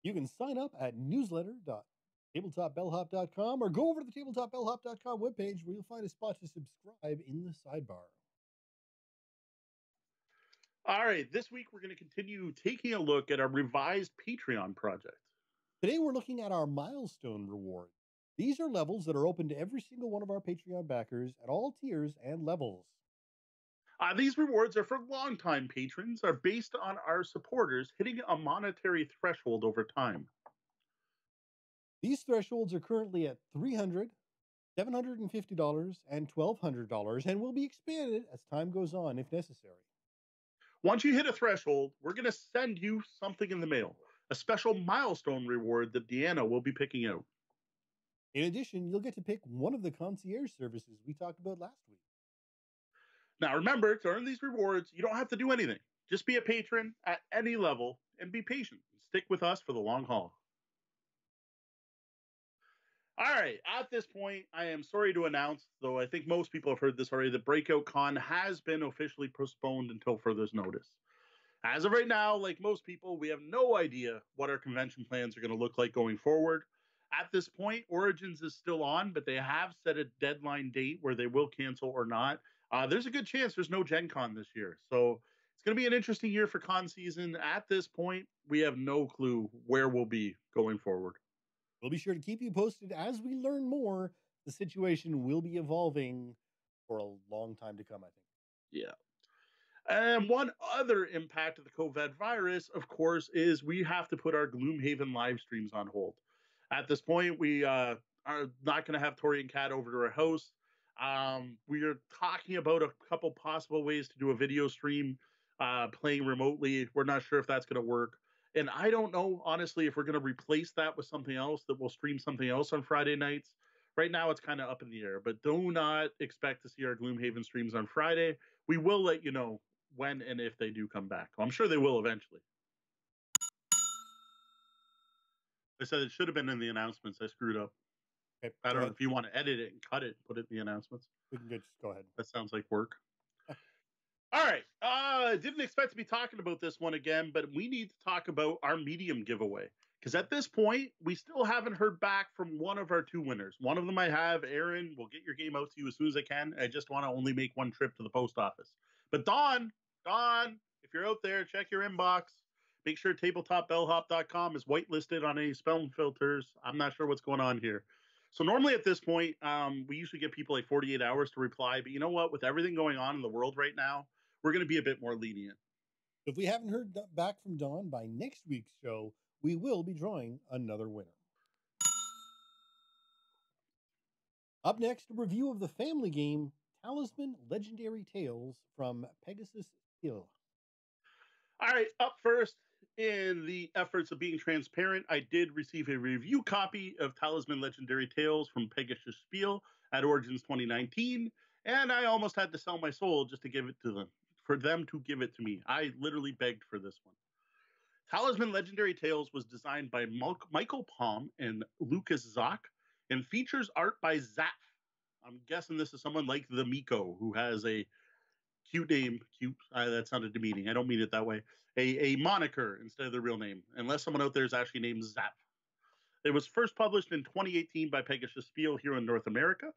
You can sign up at newsletter.tabletopbellhop.com or go over to the tabletopbellhop.com webpage where you'll find a spot to subscribe in the sidebar. All right, this week we're going to continue taking a look at our revised Patreon project. Today we're looking at our milestone rewards. These are levels that are open to every single one of our Patreon backers at all tiers and levels. These rewards are for longtime patrons, are based on our supporters hitting a monetary threshold over time. These thresholds are currently at $300, $750, and $1,200, and will be expanded as time goes on if necessary. Once you hit a threshold, we're going to send you something in the mail, a special milestone reward that Deanna will be picking out. In addition, you'll get to pick one of the concierge services we talked about last week. Now, remember, to earn these rewards, you don't have to do anything. Just be a patron at any level and be patient. Stick with us for the long haul. All right, at this point, I am sorry to announce, though I think most people have heard this already, that Breakout Con has been officially postponed until further notice. As of right now, like most people, we have no idea what our convention plans are going to look like going forward. At this point, Origins is still on, but they have set a deadline date where they will cancel or not. There's a good chance there's no Gen Con this year. So it's going to be an interesting year for con season. At this point, we have no clue where we'll be going forward. We'll be sure to keep you posted. As we learn more, the situation will be evolving for a long time to come, I think. Yeah. And one other impact of the COVID virus, of course, is we have to put our Gloomhaven live streams on hold. At this point, we are not going to have Tori and Kat over to our house. We are talking about a couple possible ways to do a video stream playing remotely. We're not sure if that's going to work. And I don't know, honestly, if we're going to replace that with something else, that we'll stream something else on Friday nights. Right now, it's kind of up in the air. But do not expect to see our Gloomhaven streams on Friday. We will let you know when and if they do come back. I'm sure they will eventually. I said it should have been in the announcements. I screwed up. Okay, I don't know if you want to edit it and cut it and put it in the announcements. We can just go ahead. That sounds like work. All right. I didn't expect to be talking about this one again, but we need to talk about our Medium giveaway. Because at this point, we still haven't heard back from one of our two winners. One of them I have, Aaron, will get your game out to you as soon as I can. I just want to only make one trip to the post office. But Don, if you're out there, check your inbox. Make sure tabletopbellhop.com is whitelisted on any spelling filters. I'm not sure what's going on here. So normally at this point, we usually give people like 48 hours to reply. But you know what? With everything going on in the world right now, we're going to be a bit more lenient. If we haven't heard back from Don by next week's show, we will be drawing another winner. Up next, a review of the family game, Talisman Legendary Tales from Pegasus Hill. All right, up first. In the efforts of being transparent, I did receive a review copy of Talisman Legendary Tales from Pegasus Spiel at Origins 2019, and I almost had to sell my soul just to give it to them, for them to give it to me. I literally begged for this one. Talisman Legendary Tales was designed by Michael Palm and Lucas Zock, and features art by Zaph. I'm guessing this is someone like the Miko, who has a cute name. Cute. That sounded demeaning. I don't mean it that way. A moniker instead of their real name. Unless someone out there is actually named Zaph. It was first published in 2018 by Pegasus Spiel here in North America.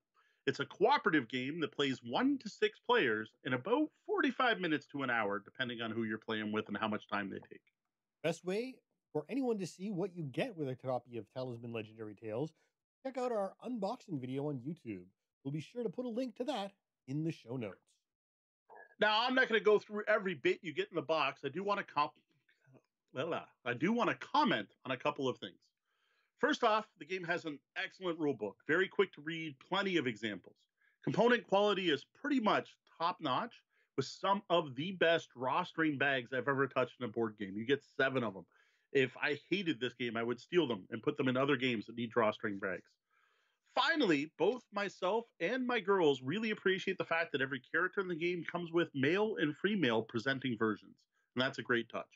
It's a cooperative game that plays 1 to 6 players in about 45 minutes to an hour, depending on who you're playing with and how much time they take. Best way for anyone to see what you get with a copy of Talisman Legendary Tales, check out our unboxing video on YouTube. We'll be sure to put a link to that in the show notes. Now, I'm not going to go through every bit you get in the box. I do want to comment on a couple of things. First off, the game has an excellent rulebook, very quick to read, plenty of examples. Component quality is pretty much top-notch, with some of the best raw string bags I've ever touched in a board game. You get 7 of them. If I hated this game, I would steal them and put them in other games that need raw string bags. Finally, both myself and my girls really appreciate the fact that every character in the game comes with male and female presenting versions, and that's a great touch.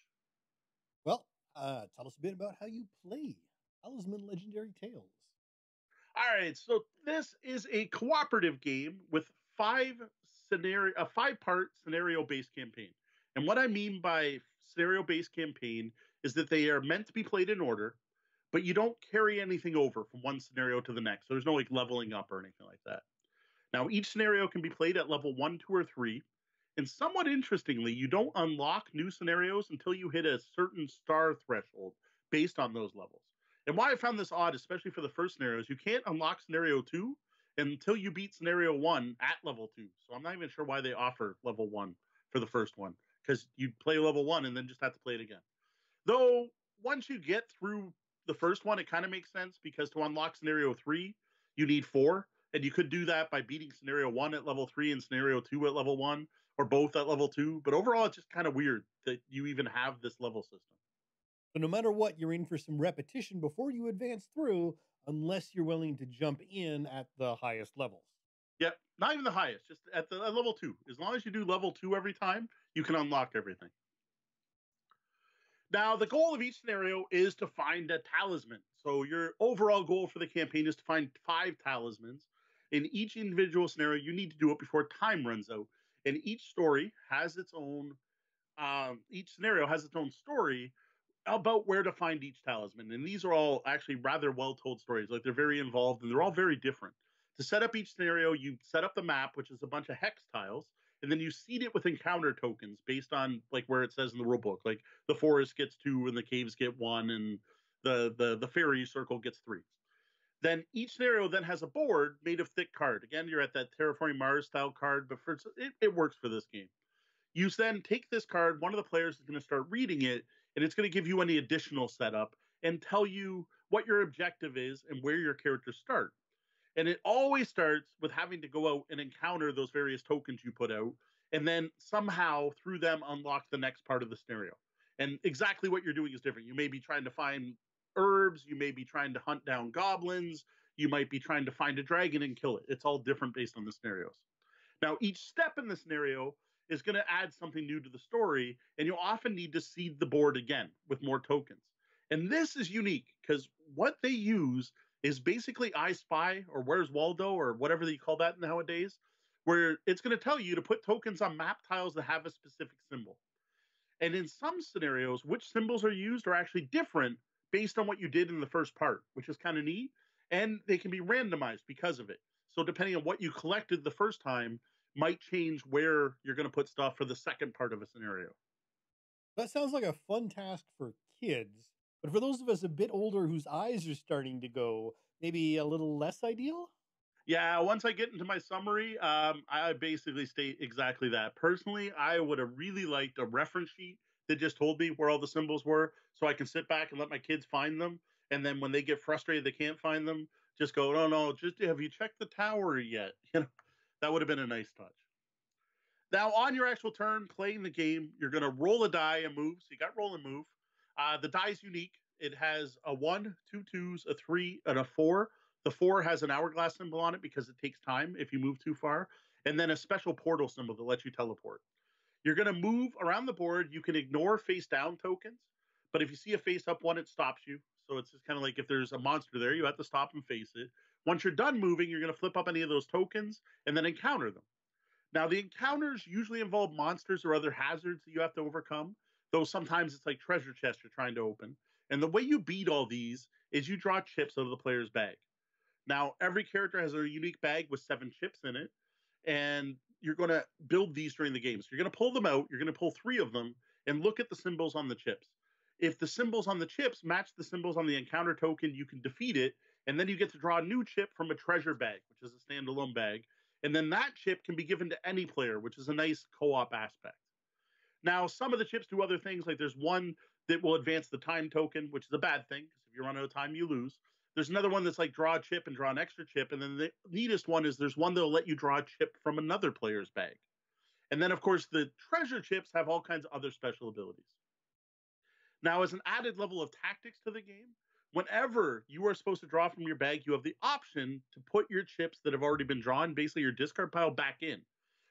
Well, tell us a bit about how you play Talisman Legendary Tales. All right, so this is a cooperative game with a five-part scenario-based campaign. And what I mean by scenario-based campaign is that they are meant to be played in order, but you don't carry anything over from one scenario to the next. So there's no like leveling up or anything like that. Now, each scenario can be played at level 1, 2, or 3. And somewhat interestingly, you don't unlock new scenarios until you hit a certain star threshold based on those levels. And why I found this odd, especially for the first scenario, is you can't unlock scenario 2 until you beat scenario 1 at level 2. So I'm not even sure why they offer level 1 for the first one, because you play level 1 and then just have to play it again. Though once you get through the first one, it kind of makes sense, because to unlock scenario 3, you need 4. And you could do that by beating scenario 1 at level 3 and scenario 2 at level 1, or both at level 2. But overall, it's just kind of weird that you even have this level system. So no matter what, you're in for some repetition before you advance through, unless you're willing to jump in at the highest levels. Yep, not even the highest, just at the level 2. As long as you do level 2 every time, you can unlock everything. Now, the goal of each scenario is to find a talisman. So your overall goal for the campaign is to find 5 talismans. In each individual scenario, you need to do it before time runs out. And each scenario has its own story about where to find each talisman. And these are all actually rather well-told stories. Like, they're very involved, and they're all very different. To set up each scenario, you set up the map, which is a bunch of hex tiles. And then you seed it with encounter tokens based on like where it says in the rule book, like the forest gets 2 and the caves get 1 and the fairy circle gets 3. Then each scenario then has a board made of thick card. Again, you're at that Terraforming Mars style card, but it works for this game. You then take this card. One of the players is going to start reading it, and it's going to give you any additional setup and tell you what your objective is and where your characters start. And it always starts with having to go out and encounter those various tokens you put out, and then somehow through them unlock the next part of the scenario. And exactly what you're doing is different. You may be trying to find herbs. You may be trying to hunt down goblins. You might be trying to find a dragon and kill it. It's all different based on the scenarios. Now, each step in the scenario is going to add something new to the story, and you'll often need to seed the board again with more tokens. And this is unique because what they use is basically I Spy or Where's Waldo or whatever you call that nowadays, where it's going to tell you to put tokens on map tiles that have a specific symbol. And in some scenarios, which symbols are used are actually different based on what you did in the first part, which is kind of neat. And they can be randomized because of it. So depending on what you collected the first time might change where you're going to put stuff for the second part of a scenario. That sounds like a fun task for kids. But for those of us a bit older whose eyes are starting to go, maybe a little less ideal? Yeah, once I get into my summary, I basically state exactly that. Personally, I would have really liked a reference sheet that just told me where all the symbols were so I can sit back and let my kids find them. And then when they get frustrated they can't find them, just go, oh, no, just have you checked the tower yet? You know, that would have been a nice touch. Now, on your actual turn, playing the game, you're going to roll a die and move. So you got roll and move. The die is unique. It has a 1, 2 twos, a 3, and a 4. The 4 has an hourglass symbol on it because it takes time if you move too far. And then a special portal symbol that lets you teleport. You're going to move around the board. You can ignore face down tokens. But if you see a face up one, it stops you. So it's just kind of like if there's a monster there, you have to stop and face it. Once you're done moving, you're going to flip up any of those tokens and then encounter them. Now, the encounters usually involve monsters or other hazards that you have to overcome. Though sometimes it's like treasure chests you're trying to open. And the way you beat all these is you draw chips out of the player's bag. Now, every character has a unique bag with 7 chips in it, and you're going to build these during the game. So you're going to pull them out. You're going to pull 3 of them and look at the symbols on the chips. If the symbols on the chips match the symbols on the encounter token, you can defeat it, and then you get to draw a new chip from a treasure bag, which is a standalone bag, and then that chip can be given to any player, which is a nice co-op aspect. Now, some of the chips do other things, like there's one that will advance the time token, which is a bad thing, because if you run out of time, you lose. There's another one that's like draw a chip and draw an extra chip, and then the neatest one is there's one that'll let you draw a chip from another player's bag. And then, of course, the treasure chips have all kinds of other special abilities. Now, as an added level of tactics to the game, whenever you are supposed to draw from your bag, you have the option to put your chips that have already been drawn, basically your discard pile, back in.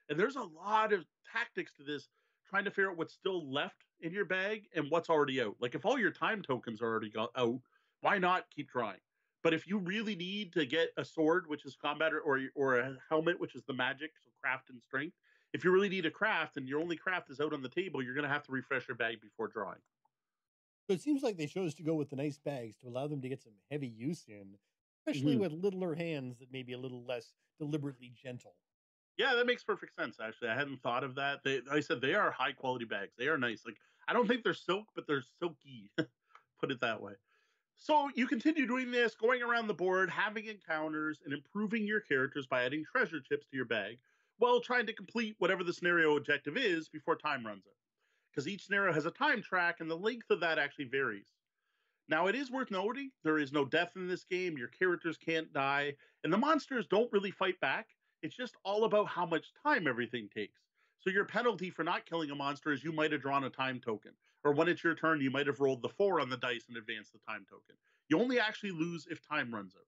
And there's a lot of tactics to this, trying to figure out what's still left in your bag and what's already out. Like, if all your time tokens are already out, why not keep drawing? But if you really need to get a sword, which is combat, or a helmet, which is the magic, so craft and strength, if you really need a craft and your only craft is out on the table, you're going to have to refresh your bag before drawing. So it seems like they chose to go with the nice bags to allow them to get some heavy use in, especially with littler hands that may be a little less deliberately gentle. Yeah, that makes perfect sense, actually. I hadn't thought of that. I said they are high-quality bags. They are nice. Like, I don't think they're silk, but they're silky. Put it that way. So you continue doing this, going around the board, having encounters, and improving your characters by adding treasure chips to your bag while trying to complete whatever the scenario objective is before time runs out. Because each scenario has a time track, and the length of that actually varies. Now, it is worth noting, there is no death in this game, your characters can't die, and the monsters don't really fight back. It's just all about how much time everything takes. So your penalty for not killing a monster is you might have drawn a time token, or when it's your turn, you might have rolled the 4 on the dice and advanced the time token. You only actually lose if time runs out.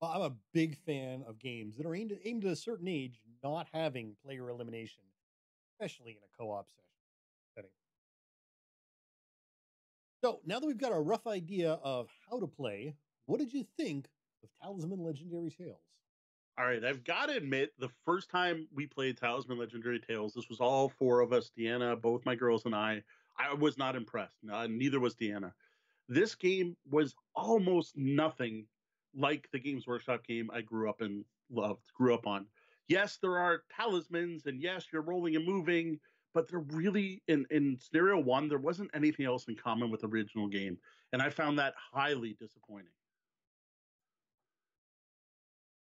Well, I'm a big fan of games that are aimed at a certain age, not having player elimination, especially in a co-op session. So, now that we've got a rough idea of how to play, what did you think of Talisman Legendary Tales? All right, I've got to admit, the first time we played Talisman Legendary Tales, this was all 4 of us, Deanna, both my girls and I was not impressed. Neither was Deanna. This game was almost nothing like the Games Workshop game I grew up and loved, grew up on. Yes, there are talismans, and yes, you're rolling and moving, but there really, in Scenario 1, there wasn't anything else in common with the original game. And I found that highly disappointing.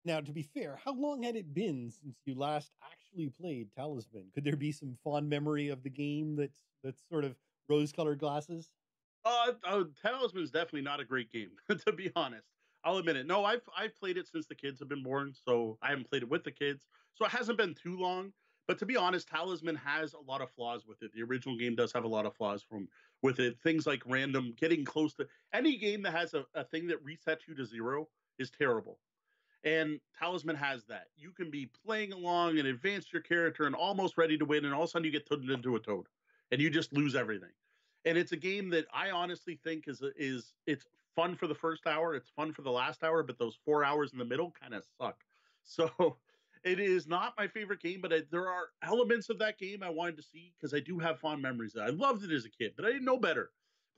Now, to be fair, how long had it been since you last actually played Talisman? Could there be some fond memory of the game that's sort of rose-colored glasses? Talisman's definitely not a great game, to be honest. I'll admit it. No, I've played it since the kids have been born, so I haven't played it with the kids. So it hasn't been too long. But to be honest, Talisman has a lot of flaws with it. The original game does have a lot of flaws with it. Things like random, getting close to... Any game that has a thing that resets you to 0 is terrible. And Talisman has that. You can be playing along and advance your character and almost ready to win, and all of a sudden you get turned into a toad. And you just lose everything. And it's a game that I honestly think is it's fun for the first hour, it's fun for the last hour, but those 4 hours in the middle kind of suck. So... It is not my favorite game, but there are elements of that game I wanted to see because I do have fond memories of it. I loved it as a kid, but I didn't know better.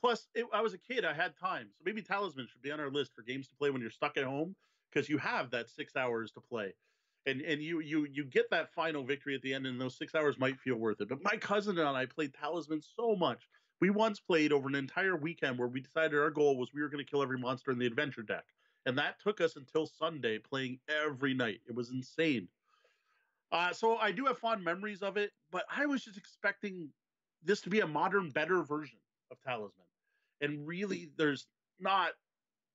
Plus, I was a kid. I had time. So maybe Talisman should be on our list for games to play when you're stuck at home because you have that 6 hours to play. And you get that final victory at the end, and those 6 hours might feel worth it. But my cousin and I played Talisman so much. We once played over an entire weekend where we decided our goal was we were going to kill every monster in the adventure deck. And that took us until Sunday playing every night. It was insane. So I do have fond memories of it, but I was just expecting this to be a modern, better version of Talisman. And really, there's not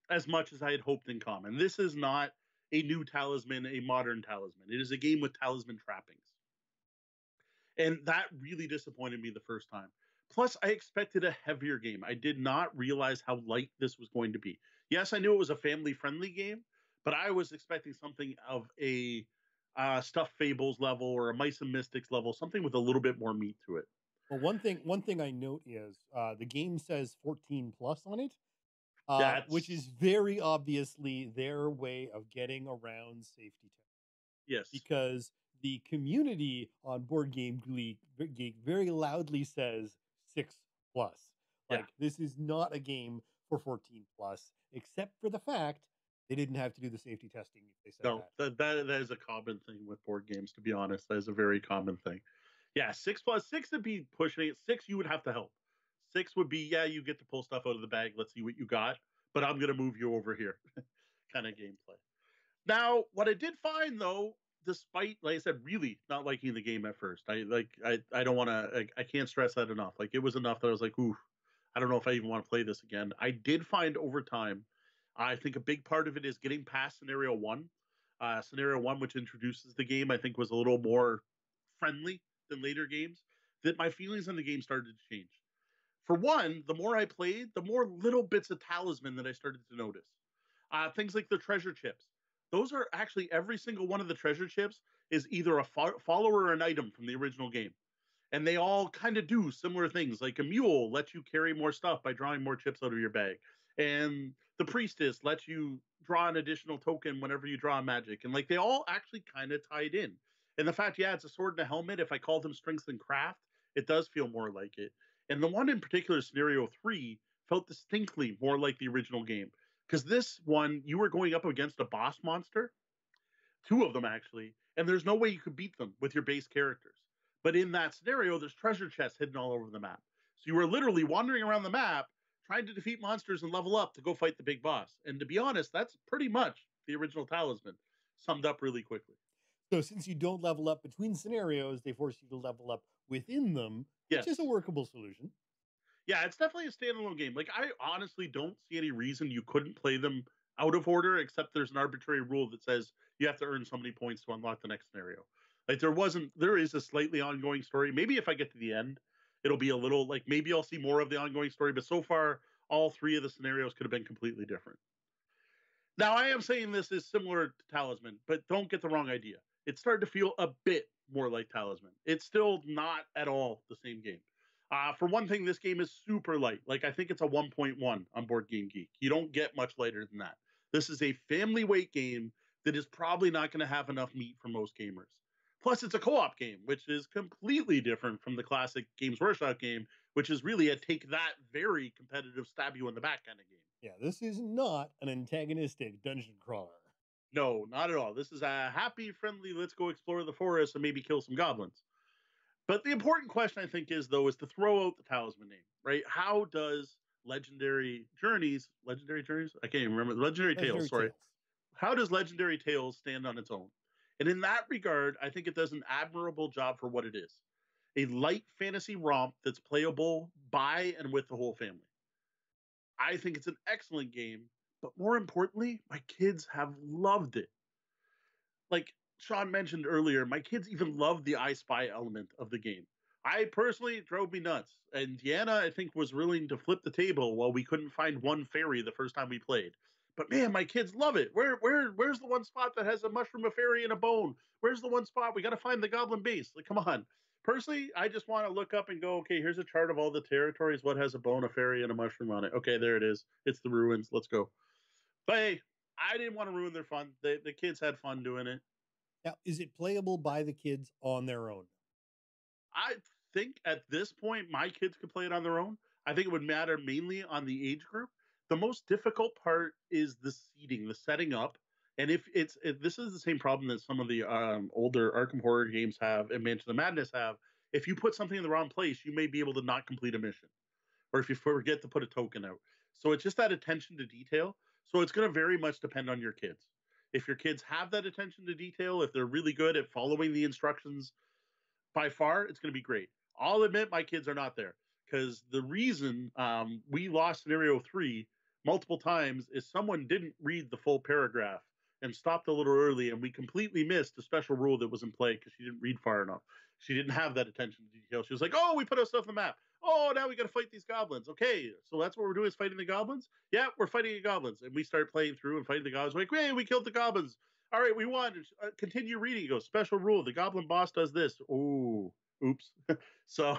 as much as I had hoped in common. This is not a new Talisman, a modern Talisman. It is a game with Talisman trappings. And that really disappointed me the first time. Plus, I expected a heavier game. I did not realize how light this was going to be. Yes, I knew it was a family-friendly game, but I was expecting something of a... Stuffed Fables level or a Mice and Mystics level, something with a little bit more meat to it. Well, one thing I note is the game says 14 plus on it, which is very obviously their way of getting around safety tech. Yes, because the community on Board Game Geek very loudly says 6+. Like, this is not a game for 14+, except for the fact They didn't have to do the safety testing. If they said no, that is a common thing with board games, to be honest. That is a very common thing. Yeah, 6 plus 6 would be pushing it. 6, you would have to help. 6 would be, yeah, you get to pull stuff out of the bag. Let's see what you got. But I'm going to move you over here kind of gameplay. Now, what I did find, though, despite, like I said, really not liking the game at first. I don't want to, I can't stress that enough. Like, it was enough that I was like, ooh, I don't know if I even want to play this again. I did find over time, I think a big part of it is getting past Scenario 1. Scenario 1, which introduces the game, I think was a little more friendly than later games, that my feelings on the game started to change. For one, the more I played, the more little bits of talisman that I started to notice. Things like the treasure chips. Those are actually, every single one of the treasure chips is either a follower or an item from the original game. And they all kind of do similar things. Like a mule lets you carry more stuff by drawing more chips out of your bag. And the priestess lets you draw an additional token whenever you draw magic. And like they all actually kind of tied in. And the fact, yeah, it's a sword and a helmet. If I call them strengths and craft, it does feel more like it. And the one in particular, Scenario 3, felt distinctly more like the original game. Because this one, you were going up against a boss monster, 2 of them actually, and there's no way you could beat them with your base characters. But in that scenario, there's treasure chests hidden all over the map. So you were literally wandering around the map, trying to defeat monsters and level up to go fight the big boss. And to be honest, that's pretty much the original talisman, summed up really quickly. So since you don't level up between scenarios, they force you to level up within them, which is a workable solution. Yeah, it's definitely a standalone game. Like, I honestly don't see any reason you couldn't play them out of order, except there's an arbitrary rule that says you have to earn so many points to unlock the next scenario. Like, there is a slightly ongoing story. Maybe if I get to the end, it'll be a little, like, maybe I'll see more of the ongoing story. But so far, all 3 of the scenarios could have been completely different. Now, I am saying this is similar to Talisman, but don't get the wrong idea. It started to feel a bit more like Talisman. It's still not at all the same game. For one thing, this game is super light. Like, I think it's a 1.1 on Board Game Geek. You don't get much lighter than that. This is a family weight game that is probably not going to have enough meat for most gamers. Plus, it's a co-op game, which is completely different from the classic Games Workshop game, which is really a take that very competitive stab you in the back kind of game. Yeah, this is not an antagonistic dungeon crawler. No, not at all. This is a happy, friendly, let's go explore the forest and maybe kill some goblins. But the important question, I think, is, though, is to throw out the talisman name, right? How does Legendary Journeys? I can't even remember. Legendary Tales. How does Legendary Tales stand on its own? And in that regard, I think it does an admirable job for what it is. A light fantasy romp that's playable by and with the whole family. I think it's an excellent game. But more importantly, my kids have loved it. Like Sean mentioned earlier, my kids even loved the I Spy element of the game. I personally, it drove me nuts. And Deanna, I think, was willing to flip the table while we couldn't find one fairy the first time we played. But man, my kids love it. Where's the one spot that has a mushroom, a fairy, and a bone? Where's the one spot? We got to find the goblin base. Like, come on. Personally, I just want to look up and go, okay, here's a chart of all the territories. What has a bone, a fairy, and a mushroom on it? Okay, there it is. It's the ruins. Let's go. But hey, I didn't want to ruin their fun. The kids had fun doing it. Now, is it playable by the kids on their own? I think at this point, my kids could play it on their own. I think it would matter mainly on the age group. The most difficult part is the seating, the setting up. And if this is the same problem that some of the older Arkham Horror games have and Mansion of Madness have, if you put something in the wrong place, you may be able to not complete a mission. Or if you forget to put a token out. So it's just that attention to detail. So it's going to very much depend on your kids. If your kids have that attention to detail, if they're really good at following the instructions by far, it's going to be great. I'll admit my kids are not there because the reason we lost Scenario 3 multiple times is someone didn't read the full paragraph and stopped a little early, and we completely missed a special rule that was in play because she didn't read far enough. She didn't have that attention to detail. She was like, oh, we put our stuff on the map. Oh, now we got to fight these goblins. Okay, so that's what we're doing is fighting the goblins? Yeah, we're fighting the goblins. And we start playing through and fighting the goblins. We're like, hey, we killed the goblins. All right, we won. Continue reading. It goes, special rule. The goblin boss does this. Oh, oops. So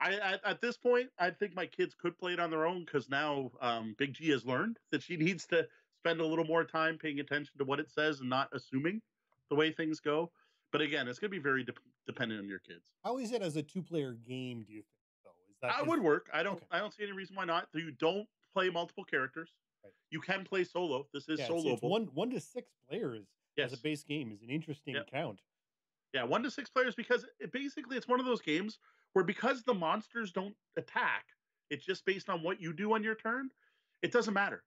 I at this point, I think my kids could play it on their own because now Big G has learned that she needs to spend a little more time paying attention to what it says and not assuming the way things go. But again, it's going to be very dependent on your kids. How is it as a two-player game, do you think? That would work. I don't see any reason why not. You don't play multiple characters. You can play solo. This is solo. It's one to six players as a base game is an interesting count. Yeah, 1 to 6 players, because it basically it's one of those games where because the monsters don't attack, it's just based on what you do on your turn. It doesn't matter.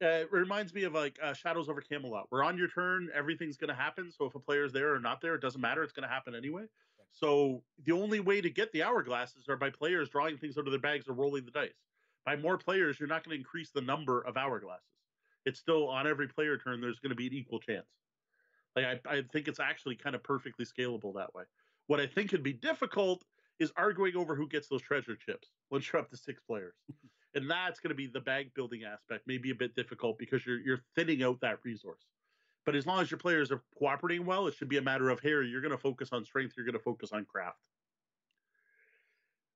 It reminds me of like Shadows over Camelot, where on your turn, everything's going to happen. So if a player's there or not there, it doesn't matter. It's going to happen anyway. So the only way to get the hourglasses are by players drawing things out of their bags or rolling the dice. By more players, you're not going to increase the number of hourglasses. It's still on every player turn, there's going to be an equal chance. Like I think it's actually kind of perfectly scalable that way. What I think could be difficult is arguing over who gets those treasure chips once you're up to 6 players. And that's going to be the bank building aspect, maybe a bit difficult because you're thinning out that resource. But as long as your players are cooperating well, it should be a matter of, here, you're going to focus on strength, you're going to focus on craft.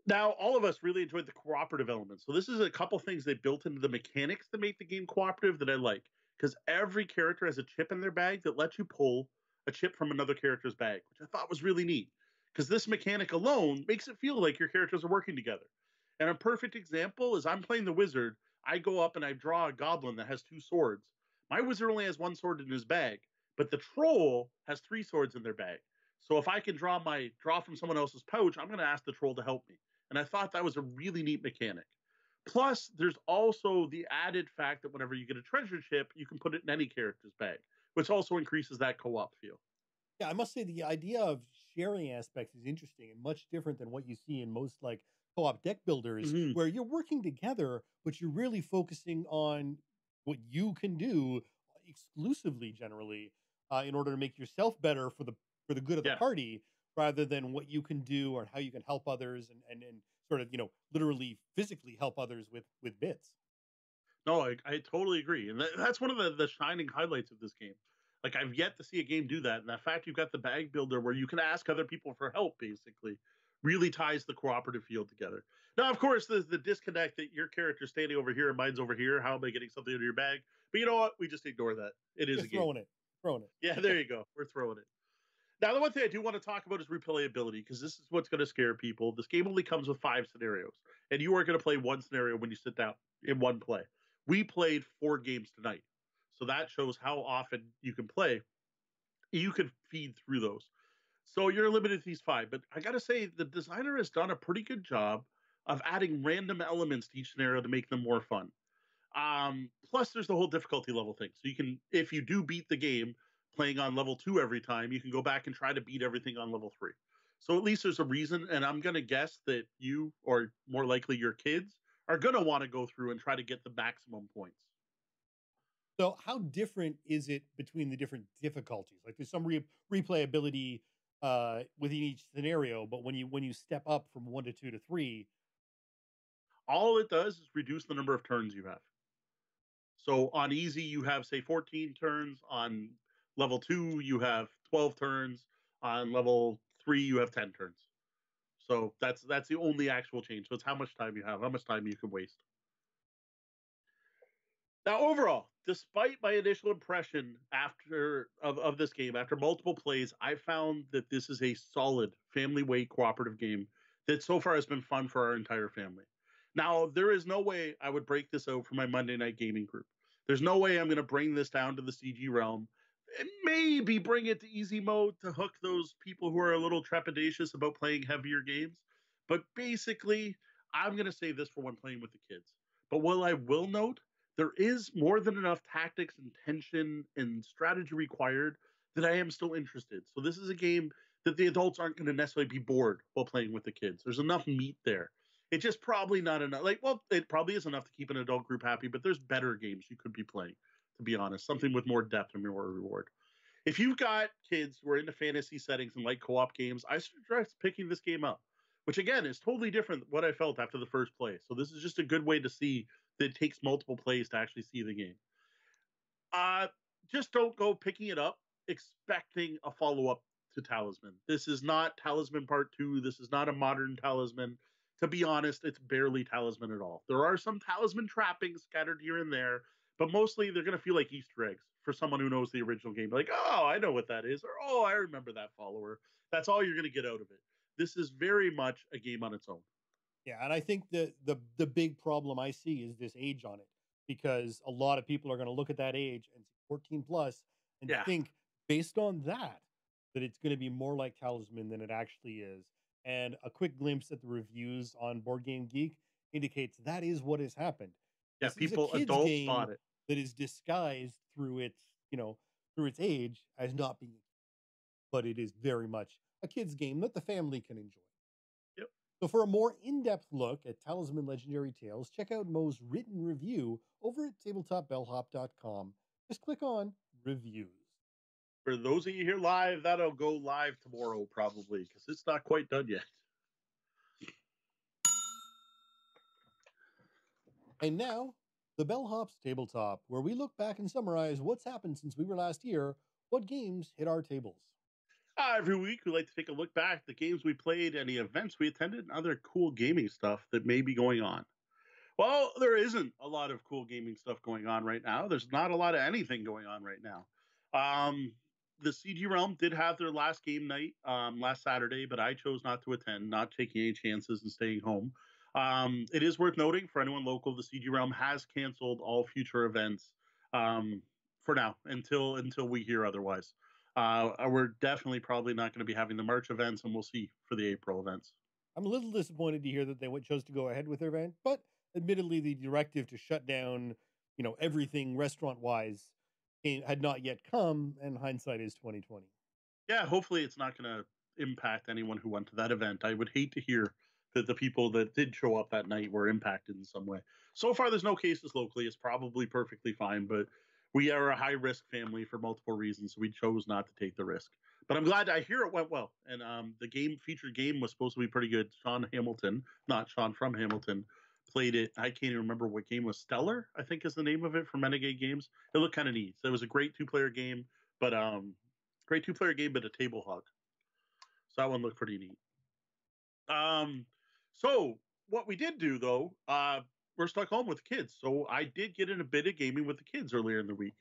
Now, all of us really enjoyed the cooperative element. So this is a couple things they built into the mechanics that make the game cooperative that I like. Because every character has a chip in their bag that lets you pull a chip from another character's bag, which I thought was really neat. Because this mechanic alone makes it feel like your characters are working together. And a perfect example is I'm playing the wizard. I go up and I draw a goblin that has 2 swords. My wizard only has 1 sword in his bag, but the troll has 3 swords in their bag. So if I can draw from someone else's pouch, I'm going to ask the troll to help me. And I thought that was a really neat mechanic. Plus, there's also the added fact that whenever you get a treasure chip, you can put it in any character's bag, which also increases that co-op feel. Yeah, I must say the idea of sharing aspects is interesting and much different than what you see in most like co-op deck builders, where you're working together, but you're really focusing on what you can do exclusively, generally, in order to make yourself better for the good of the party, rather than what you can do or how you can help others and sort of, you know, literally physically help others with bits. No, I totally agree. And that's one of the shining highlights of this game. Like, I've yet to see a game do that. And the fact you've got the bag builder where you can ask other people for help, basically, really ties the cooperative field together. Now, of course, there's the disconnect that your character's standing over here and mine's over here. How am I getting something out of your bag? But you know what? We just ignore that. It is a game. Throwing it. Yeah, there you go. We're throwing it. Now, the one thing I do want to talk about is replayability, because this is what's going to scare people. This game only comes with 5 scenarios, and you are going to play 1 scenario when you sit down in one play. We played 4 games tonight, so that shows how often you can play. You can feed through those. So you're limited to these 5, but I got to say the designer has done a pretty good job of adding random elements to each scenario to make them more fun. Plus, there's the whole difficulty level thing. So you can, if you do beat the game playing on level 2 every time, you can go back and try to beat everything on level 3. So at least there's a reason, and I'm going to guess that you, or more likely your kids, are going to want to go through and try to get the maximum points. So how different is it between the different difficulties? Like, there's some replayability within each scenario, but when you step up from 1 to 2 to 3, all it does is reduce the number of turns you have. So on easy, you have, say, 14 turns. On level 2, you have 12 turns. On level 3, you have 10 turns. So that's the only actual change. So it's how much time you have, how much time you can waste. Now, overall, despite my initial impression of this game, after multiple plays, I found that this is a solid family-weight cooperative game that so far has been fun for our entire family. Now, there is no way I would break this out for my Monday night gaming group. There's no way I'm going to bring this down to the CG realm and maybe bring it to easy mode to hook those people who are a little trepidatious about playing heavier games. But basically, I'm going to save this for when playing with the kids. But what I will note, there is more than enough tactics and tension and strategy required that I am still interested. So this is a game that the adults aren't going to necessarily be bored while playing with the kids. There's enough meat there. It's just probably not enough. Like, well, it probably is enough to keep an adult group happy, but there's better games you could be playing, to be honest. Something with more depth and more reward. If you've got kids who are into fantasy settings and like co-op games, I suggest picking this game up, which, again, is totally different than what I felt after the first play. So this is just a good way to see that it takes multiple plays to actually see the game. Just don't go picking it up expecting a follow-up to Talisman. This is not Talisman Part 2. This is not a modern Talisman. To be honest, it's barely Talisman at all. There are some Talisman trappings scattered here and there, but mostly they're going to feel like Easter eggs for someone who knows the original game. Like, oh, I know what that is, or oh, I remember that follower. That's all you're going to get out of it. This is very much a game on its own. Yeah, and I think the big problem I see is this age on it. because a lot of people are going to look at that age and 14 plus and think based on that, that it's going to be more like Talisman than it actually is. And a quick glimpse at the reviews on Board Game Geek indicates that is what has happened. Yeah, this adults bought it. That is disguised through its, you know, through its age as not being, but it is very much a kid's game that the family can enjoy. Yep. So for a more in-depth look at Talisman Legendary Tales, check out Mo's written review over at tabletopbellhop.com. Just click on Reviews. For those of you here live, that'll go live tomorrow probably, because it's not quite done yet. And now, the Bellhop's Tabletop, where we look back and summarize what's happened since we were last here, what games hit our tables. Every week, we like to take a look back at the games we played, any events we attended, and other cool gaming stuff that may be going on. Well, there isn't a lot of cool gaming stuff going on right now. There's not a lot of anything going on right now. The CG Realm did have their last game night last Saturday, but I chose not to attend, not taking any chances and staying home. It is worth noting, for anyone local, the CG Realm has canceled all future events for now, until we hear otherwise. We're definitely probably not going to be having the March events, and we'll see for the April events. I'm a little disappointed to hear that they chose to go ahead with their event, but admittedly, the directive to shut down, you know, everything restaurant-wise had not yet come, and hindsight is 20/20. Yeah, hopefully it's not going to impact anyone who went to that event. I would hate to hear that the people that did show up that night were impacted in some way. So far, there's no cases locally. It's probably perfectly fine, but we are a high-risk family for multiple reasons, so we chose not to take the risk. But I'm glad. I hear it went well, and the featured game was supposed to be pretty good. Sean Hamilton, not Sean from Hamilton, played it. I can't even remember what game was. Stellar, I think is the name of it, from Renegade Games. It looked kind of neat. So it was a great two-player game, but a table hog. So that one looked pretty neat. So what we did do, though, we're stuck home with the kids. So I did get in a bit of gaming with the kids earlier in the week.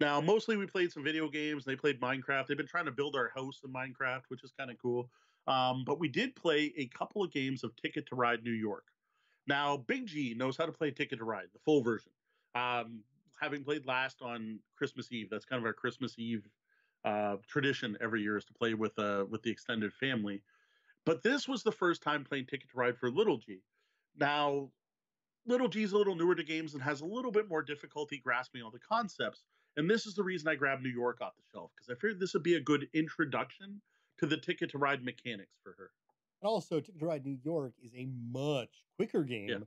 Now, mostly we played some video games. They played Minecraft. They've been trying to build our house in Minecraft, which is kind of cool. But we did play a couple of games of Ticket to Ride New York. Now, Big G knows how to play Ticket to Ride, the full version. Having played last on Christmas Eve, that's kind of our Christmas Eve tradition every year, is to play with the extended family. But this was the first time playing Ticket to Ride for Little G. Now, Little G's a little newer to games and has a little bit more difficulty grasping all the concepts. And this is the reason I grabbed New York off the shelf, because I figured this would be a good introduction to the Ticket to Ride mechanics for her. And also, Ticket to Ride New York is a much quicker game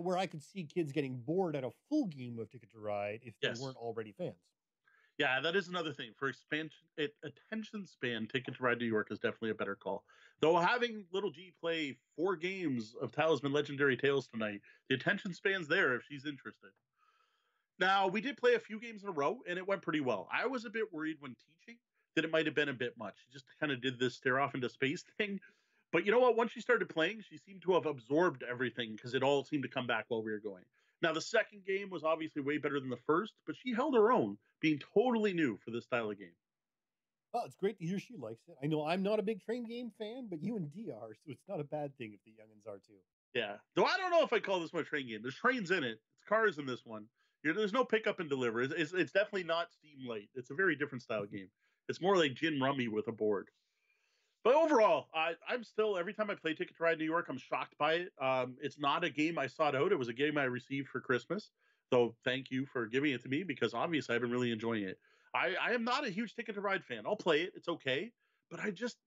where I could see kids getting bored at a full game of Ticket to Ride if they weren't already fans. Yeah, that is another thing. For attention span, Ticket to Ride New York is definitely a better call. Though having Little G play 4 games of Talisman Legendary Tales tonight, the attention span's there if she's interested. Now, we did play a few games in a row, and it went pretty well. I was a bit worried when teaching that it might have been a bit much. She just kind of did this stare off into space thing. But you know what? Once she started playing, she seemed to have absorbed everything because it all seemed to come back while we were going. Now, the second game was obviously way better than the first, but she held her own, being totally new for this style of game. Well, it's great to hear she likes it. I know I'm not a big train game fan, but you and D are, so it's not a bad thing if the youngins are too. Yeah. Though I don't know if I call this one a train game. There's trains in it. It's cars in this one. There's no pick up and deliver. It's definitely not Steam Light. It's a very different style game. It's more like gin rummy with a board. But overall, I'm still, every time I play Ticket to Ride New York, I'm shocked by it. It's not a game I sought out. It was a game I received for Christmas. So thank you for giving it to me, because obviously I've been really enjoying it. I am not a huge Ticket to Ride fan. I'll play it. It's okay. But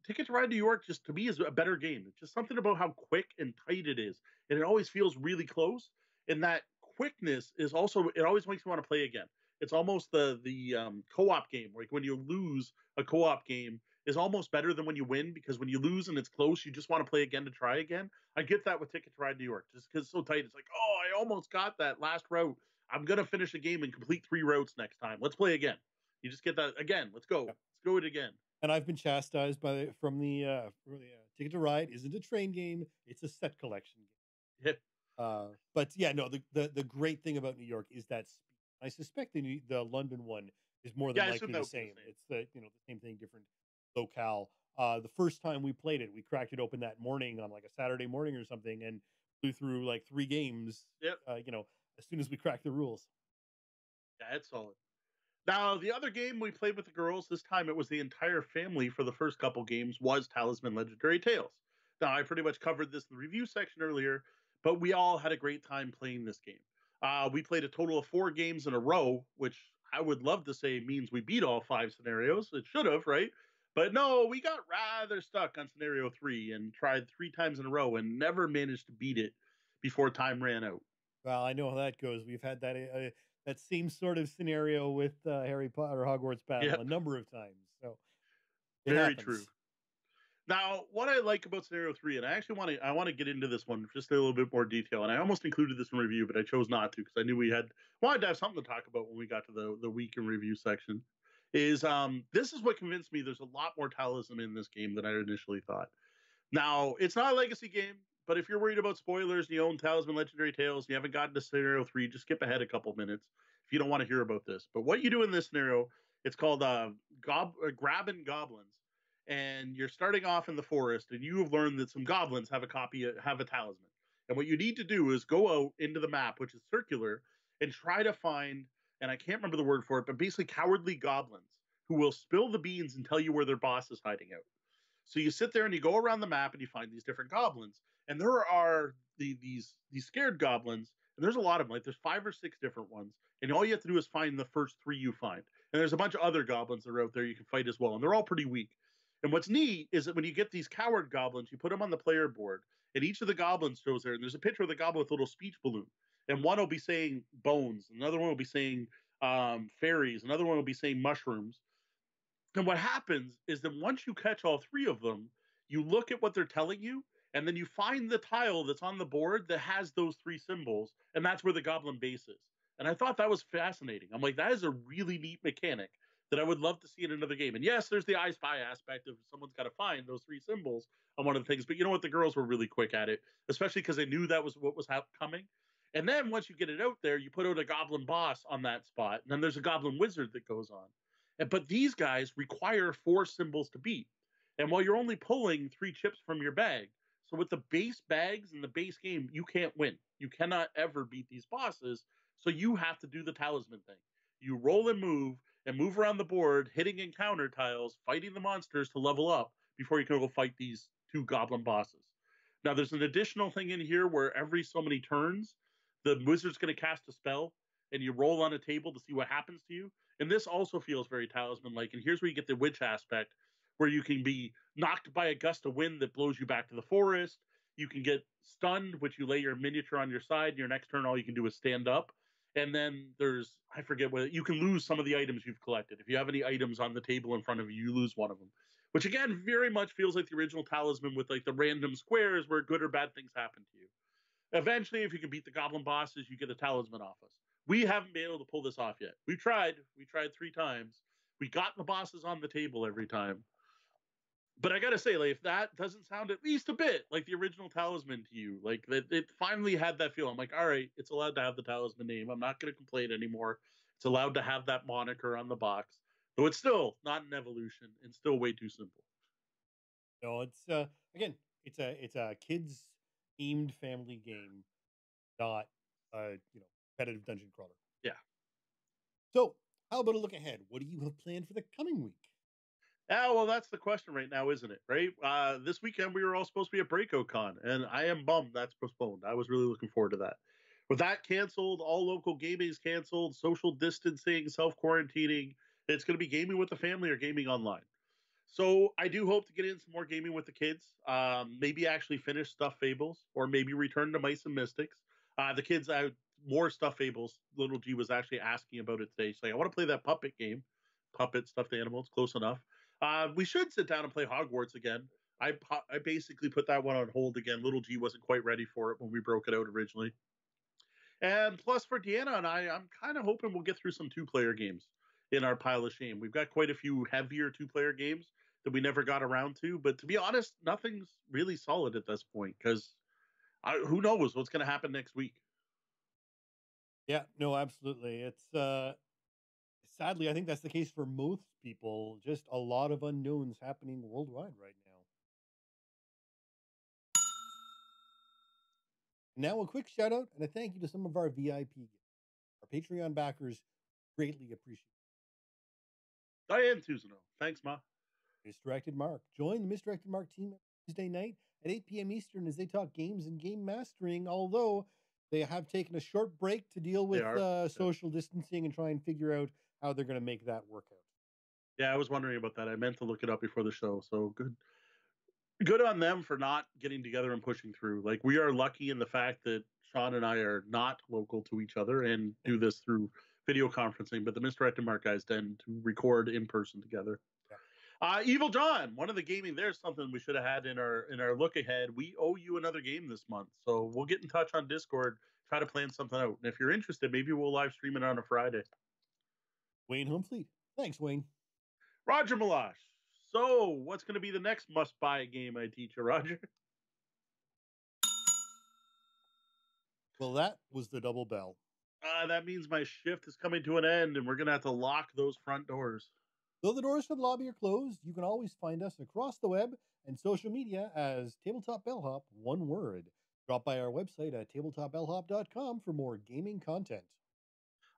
Ticket to Ride New York just to me is a better game. It's just something about how quick and tight it is. And it always feels really close. And that quickness is also, it always makes me want to play again. It's almost the co-op game. Like when you lose a co-op game, is almost better than when you win, because when you lose and it's close, you just want to play again to try again. I get that with Ticket to Ride New York, just because it's so tight. It's like, oh, I almost got that last route. I'm going to finish a game and complete 3 routes next time. Let's play again. You just get that again. Let's go. Yeah. Let's go it again. And I've been chastised from the Ticket to Ride isn't a train game. It's a set collection game. Yeah. But yeah, no, the great thing about New York is that speed. I suspect the London one is more than likely the same. It's the same thing, different locale. The first time we played it, we cracked it open that morning on like a Saturday morning or something, and flew through like 3 games. Yep. as soon as we crack the rules. Yeah, it's solid. Now, the other game we played with the girls, this time it was the entire family for the first couple games, was Talisman Legendary Tales. Now, I pretty much covered this in the review section earlier, but we all had a great time playing this game. We played a total of 4 games in a row, which I would love to say means we beat all 5 scenarios. It should have, right? But no, we got rather stuck on scenario 3 and tried 3 times in a row and never managed to beat it before time ran out. Well, I know how that goes. We've had that that same sort of scenario with Harry Potter Hogwarts Battle a number of times. So Very true. Now, what I like about scenario 3, and I actually want to get into this one just in a little bit more detail, and I almost included this in review, but I chose not to because I knew we wanted to have something to talk about when we got to the week in review section. Is this is what convinced me there's a lot more talism in this game than I initially thought. Now, it's not a legacy game, but if you're worried about spoilers and you own Talisman Legendary Tales and you haven't gotten to scenario 3, just skip ahead a couple minutes if you don't want to hear about this. But what you do in this scenario, it's called Grabbing Goblins. And you're starting off in the forest, and you have learned that some goblins have a talisman. And what you need to do is go out into the map, which is circular, and try to find, and I can't remember the word for it, but basically cowardly goblins who will spill the beans and tell you where their boss is hiding out. So you sit there and you go around the map and you find these different goblins. And there are these scared goblins, and there's a lot of them. Like, there's 5 or 6 different ones, and all you have to do is find the first 3 you find. And there's a bunch of other goblins that are out there you can fight as well, and they're all pretty weak. And what's neat is that when you get these coward goblins, you put them on the player board, and each of the goblins shows there, and there's a picture of the goblin with a little speech balloon. And one will be saying bones, another one will be saying fairies, another one will be saying mushrooms. And what happens is that once you catch all 3 of them, you look at what they're telling you, and then you find the tile that's on the board that has those 3 symbols, and that's where the goblin base is. And I thought that was fascinating. I'm like, that is a really neat mechanic that I would love to see in another game. And yes, there's the I Spy aspect of someone's got to find those 3 symbols on one of the things. But you know what? The girls were really quick at it, especially because they knew that was what was coming. And then once you get it out there, you put out a goblin boss on that spot. And then there's a goblin wizard that goes on. But these guys require 4 symbols to beat. And while you're only pulling 3 chips from your bag, so with the base bags and the base game, you can't win. You cannot ever beat these bosses. So you have to do the talisman thing. You roll and move around the board, hitting encounter tiles, fighting the monsters to level up before you can go fight these 2 goblin bosses. Now, there's an additional thing in here where every so many turns, the wizard's going to cast a spell, and you roll on a table to see what happens to you. And this also feels very talisman-like, and here's where you get the witch aspect, where you can be knocked by a gust of wind that blows you back to the forest. You can get stunned, which you lay your miniature on your side, and your next turn all you can do is stand up. And then there's, I forget whether you can lose some of the items you've collected. If you have any items on the table in front of you, you lose one of them. Which, again, very much feels like the original talisman with, like, the random squares where good or bad things happen to you. Eventually, if you can beat the goblin bosses, you get the talisman off us. We haven't been able to pull this off yet. We've tried. We tried 3 times. We got the bosses on the table every time. But I got to say, like, if that doesn't sound at least a bit like the original talisman to you, like, that it finally had that feel. I'm like, all right, it's allowed to have the talisman name. I'm not going to complain anymore. It's allowed to have that moniker on the box, though it's still not an evolution and still way too simple. No, it's again, it's a kids themed family game, not you know, competitive dungeon crawler. Yeah. So how about a look ahead? What do you have planned for the coming week? Yeah, well, that's the question right now, isn't it? Right? This weekend, we were all supposed to be at BreakoCon, and I am bummed that's postponed. I was really looking forward to that. With that canceled, all local gaming is canceled, social distancing, self-quarantining. It's going to be gaming with the family or gaming online. So I do hope to get in some more gaming with the kids, maybe actually finish Stuffed Fables, or maybe return to Mice and Mystics. The kids, more Stuffed Fables. Little G was actually asking about it today. She's like, I want to play that puppet game. Puppet, stuffed animals, close enough. We should sit down and play Hogwarts again. I basically put that one on hold again. Little G wasn't quite ready for it when we broke it out originally. And plus for Deanna and I, I'm kind of hoping we'll get through some 2-player games in our pile of shame. We've got quite a few heavier 2-player games that we never got around to. But to be honest, nothing's really solid at this point because who knows what's going to happen next week. Yeah, no, absolutely. It's sadly, I think that's the case for most people. Just a lot of unknowns happening worldwide right now. Now a quick shout out and a thank you to some of our VIP guests. Our Patreon backers greatly appreciate it. Diane Tuzano. Thanks, Ma. Misdirected Mark. Join the Misdirected Mark team Tuesday night at 8 p.m. Eastern as they talk games and game mastering, although they have taken a short break to deal with social distancing and try and figure out how they're going to make that work out. Yeah, I was wondering about that. I meant to look it up before the show, so good on them for not getting together and pushing through. Like, we are lucky in the fact that Sean and I are not local to each other and do this through video conferencing, but the Misdirected Mark guys tend to record in person together. Evil John, one of the gaming, there's something we should have had in our look ahead. We owe you another game this month, so we'll get in touch on Discord, try to plan something out. And if you're interested, maybe we'll live stream it on a Friday. Wayne Humfleet. Thanks, Wayne. Roger Meloche. So, what's going to be the next must-buy game I teach you, Roger? Well, that was the double bell. That means my shift is coming to an end, and we're going to have to lock those front doors. Though the doors to the lobby are closed, you can always find us across the web and social media as Tabletop Bellhop, one word. Drop by our website at tabletopbellhop.com for more gaming content.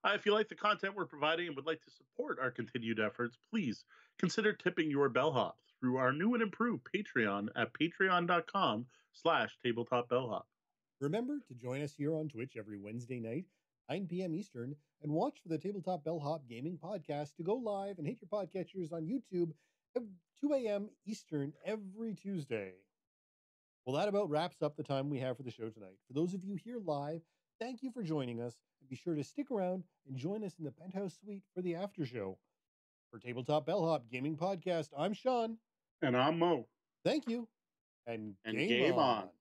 If you like the content we're providing and would like to support our continued efforts, please consider tipping your bellhop through our new and improved Patreon at patreon.com/tabletopbellhop. Remember to join us here on Twitch every Wednesday night, 9 p.m. Eastern, and watch for the Tabletop Bellhop Gaming Podcast to go live and hit your podcatchers on YouTube at 2 a.m. Eastern every Tuesday. Well, that about wraps up the time we have for the show tonight. For those of you here live, thank you for joining us, and be sure to stick around and join us in the Penthouse Suite for the after show. For Tabletop Bellhop Gaming Podcast, I'm Sean. And I'm Mo. Thank you, and game on.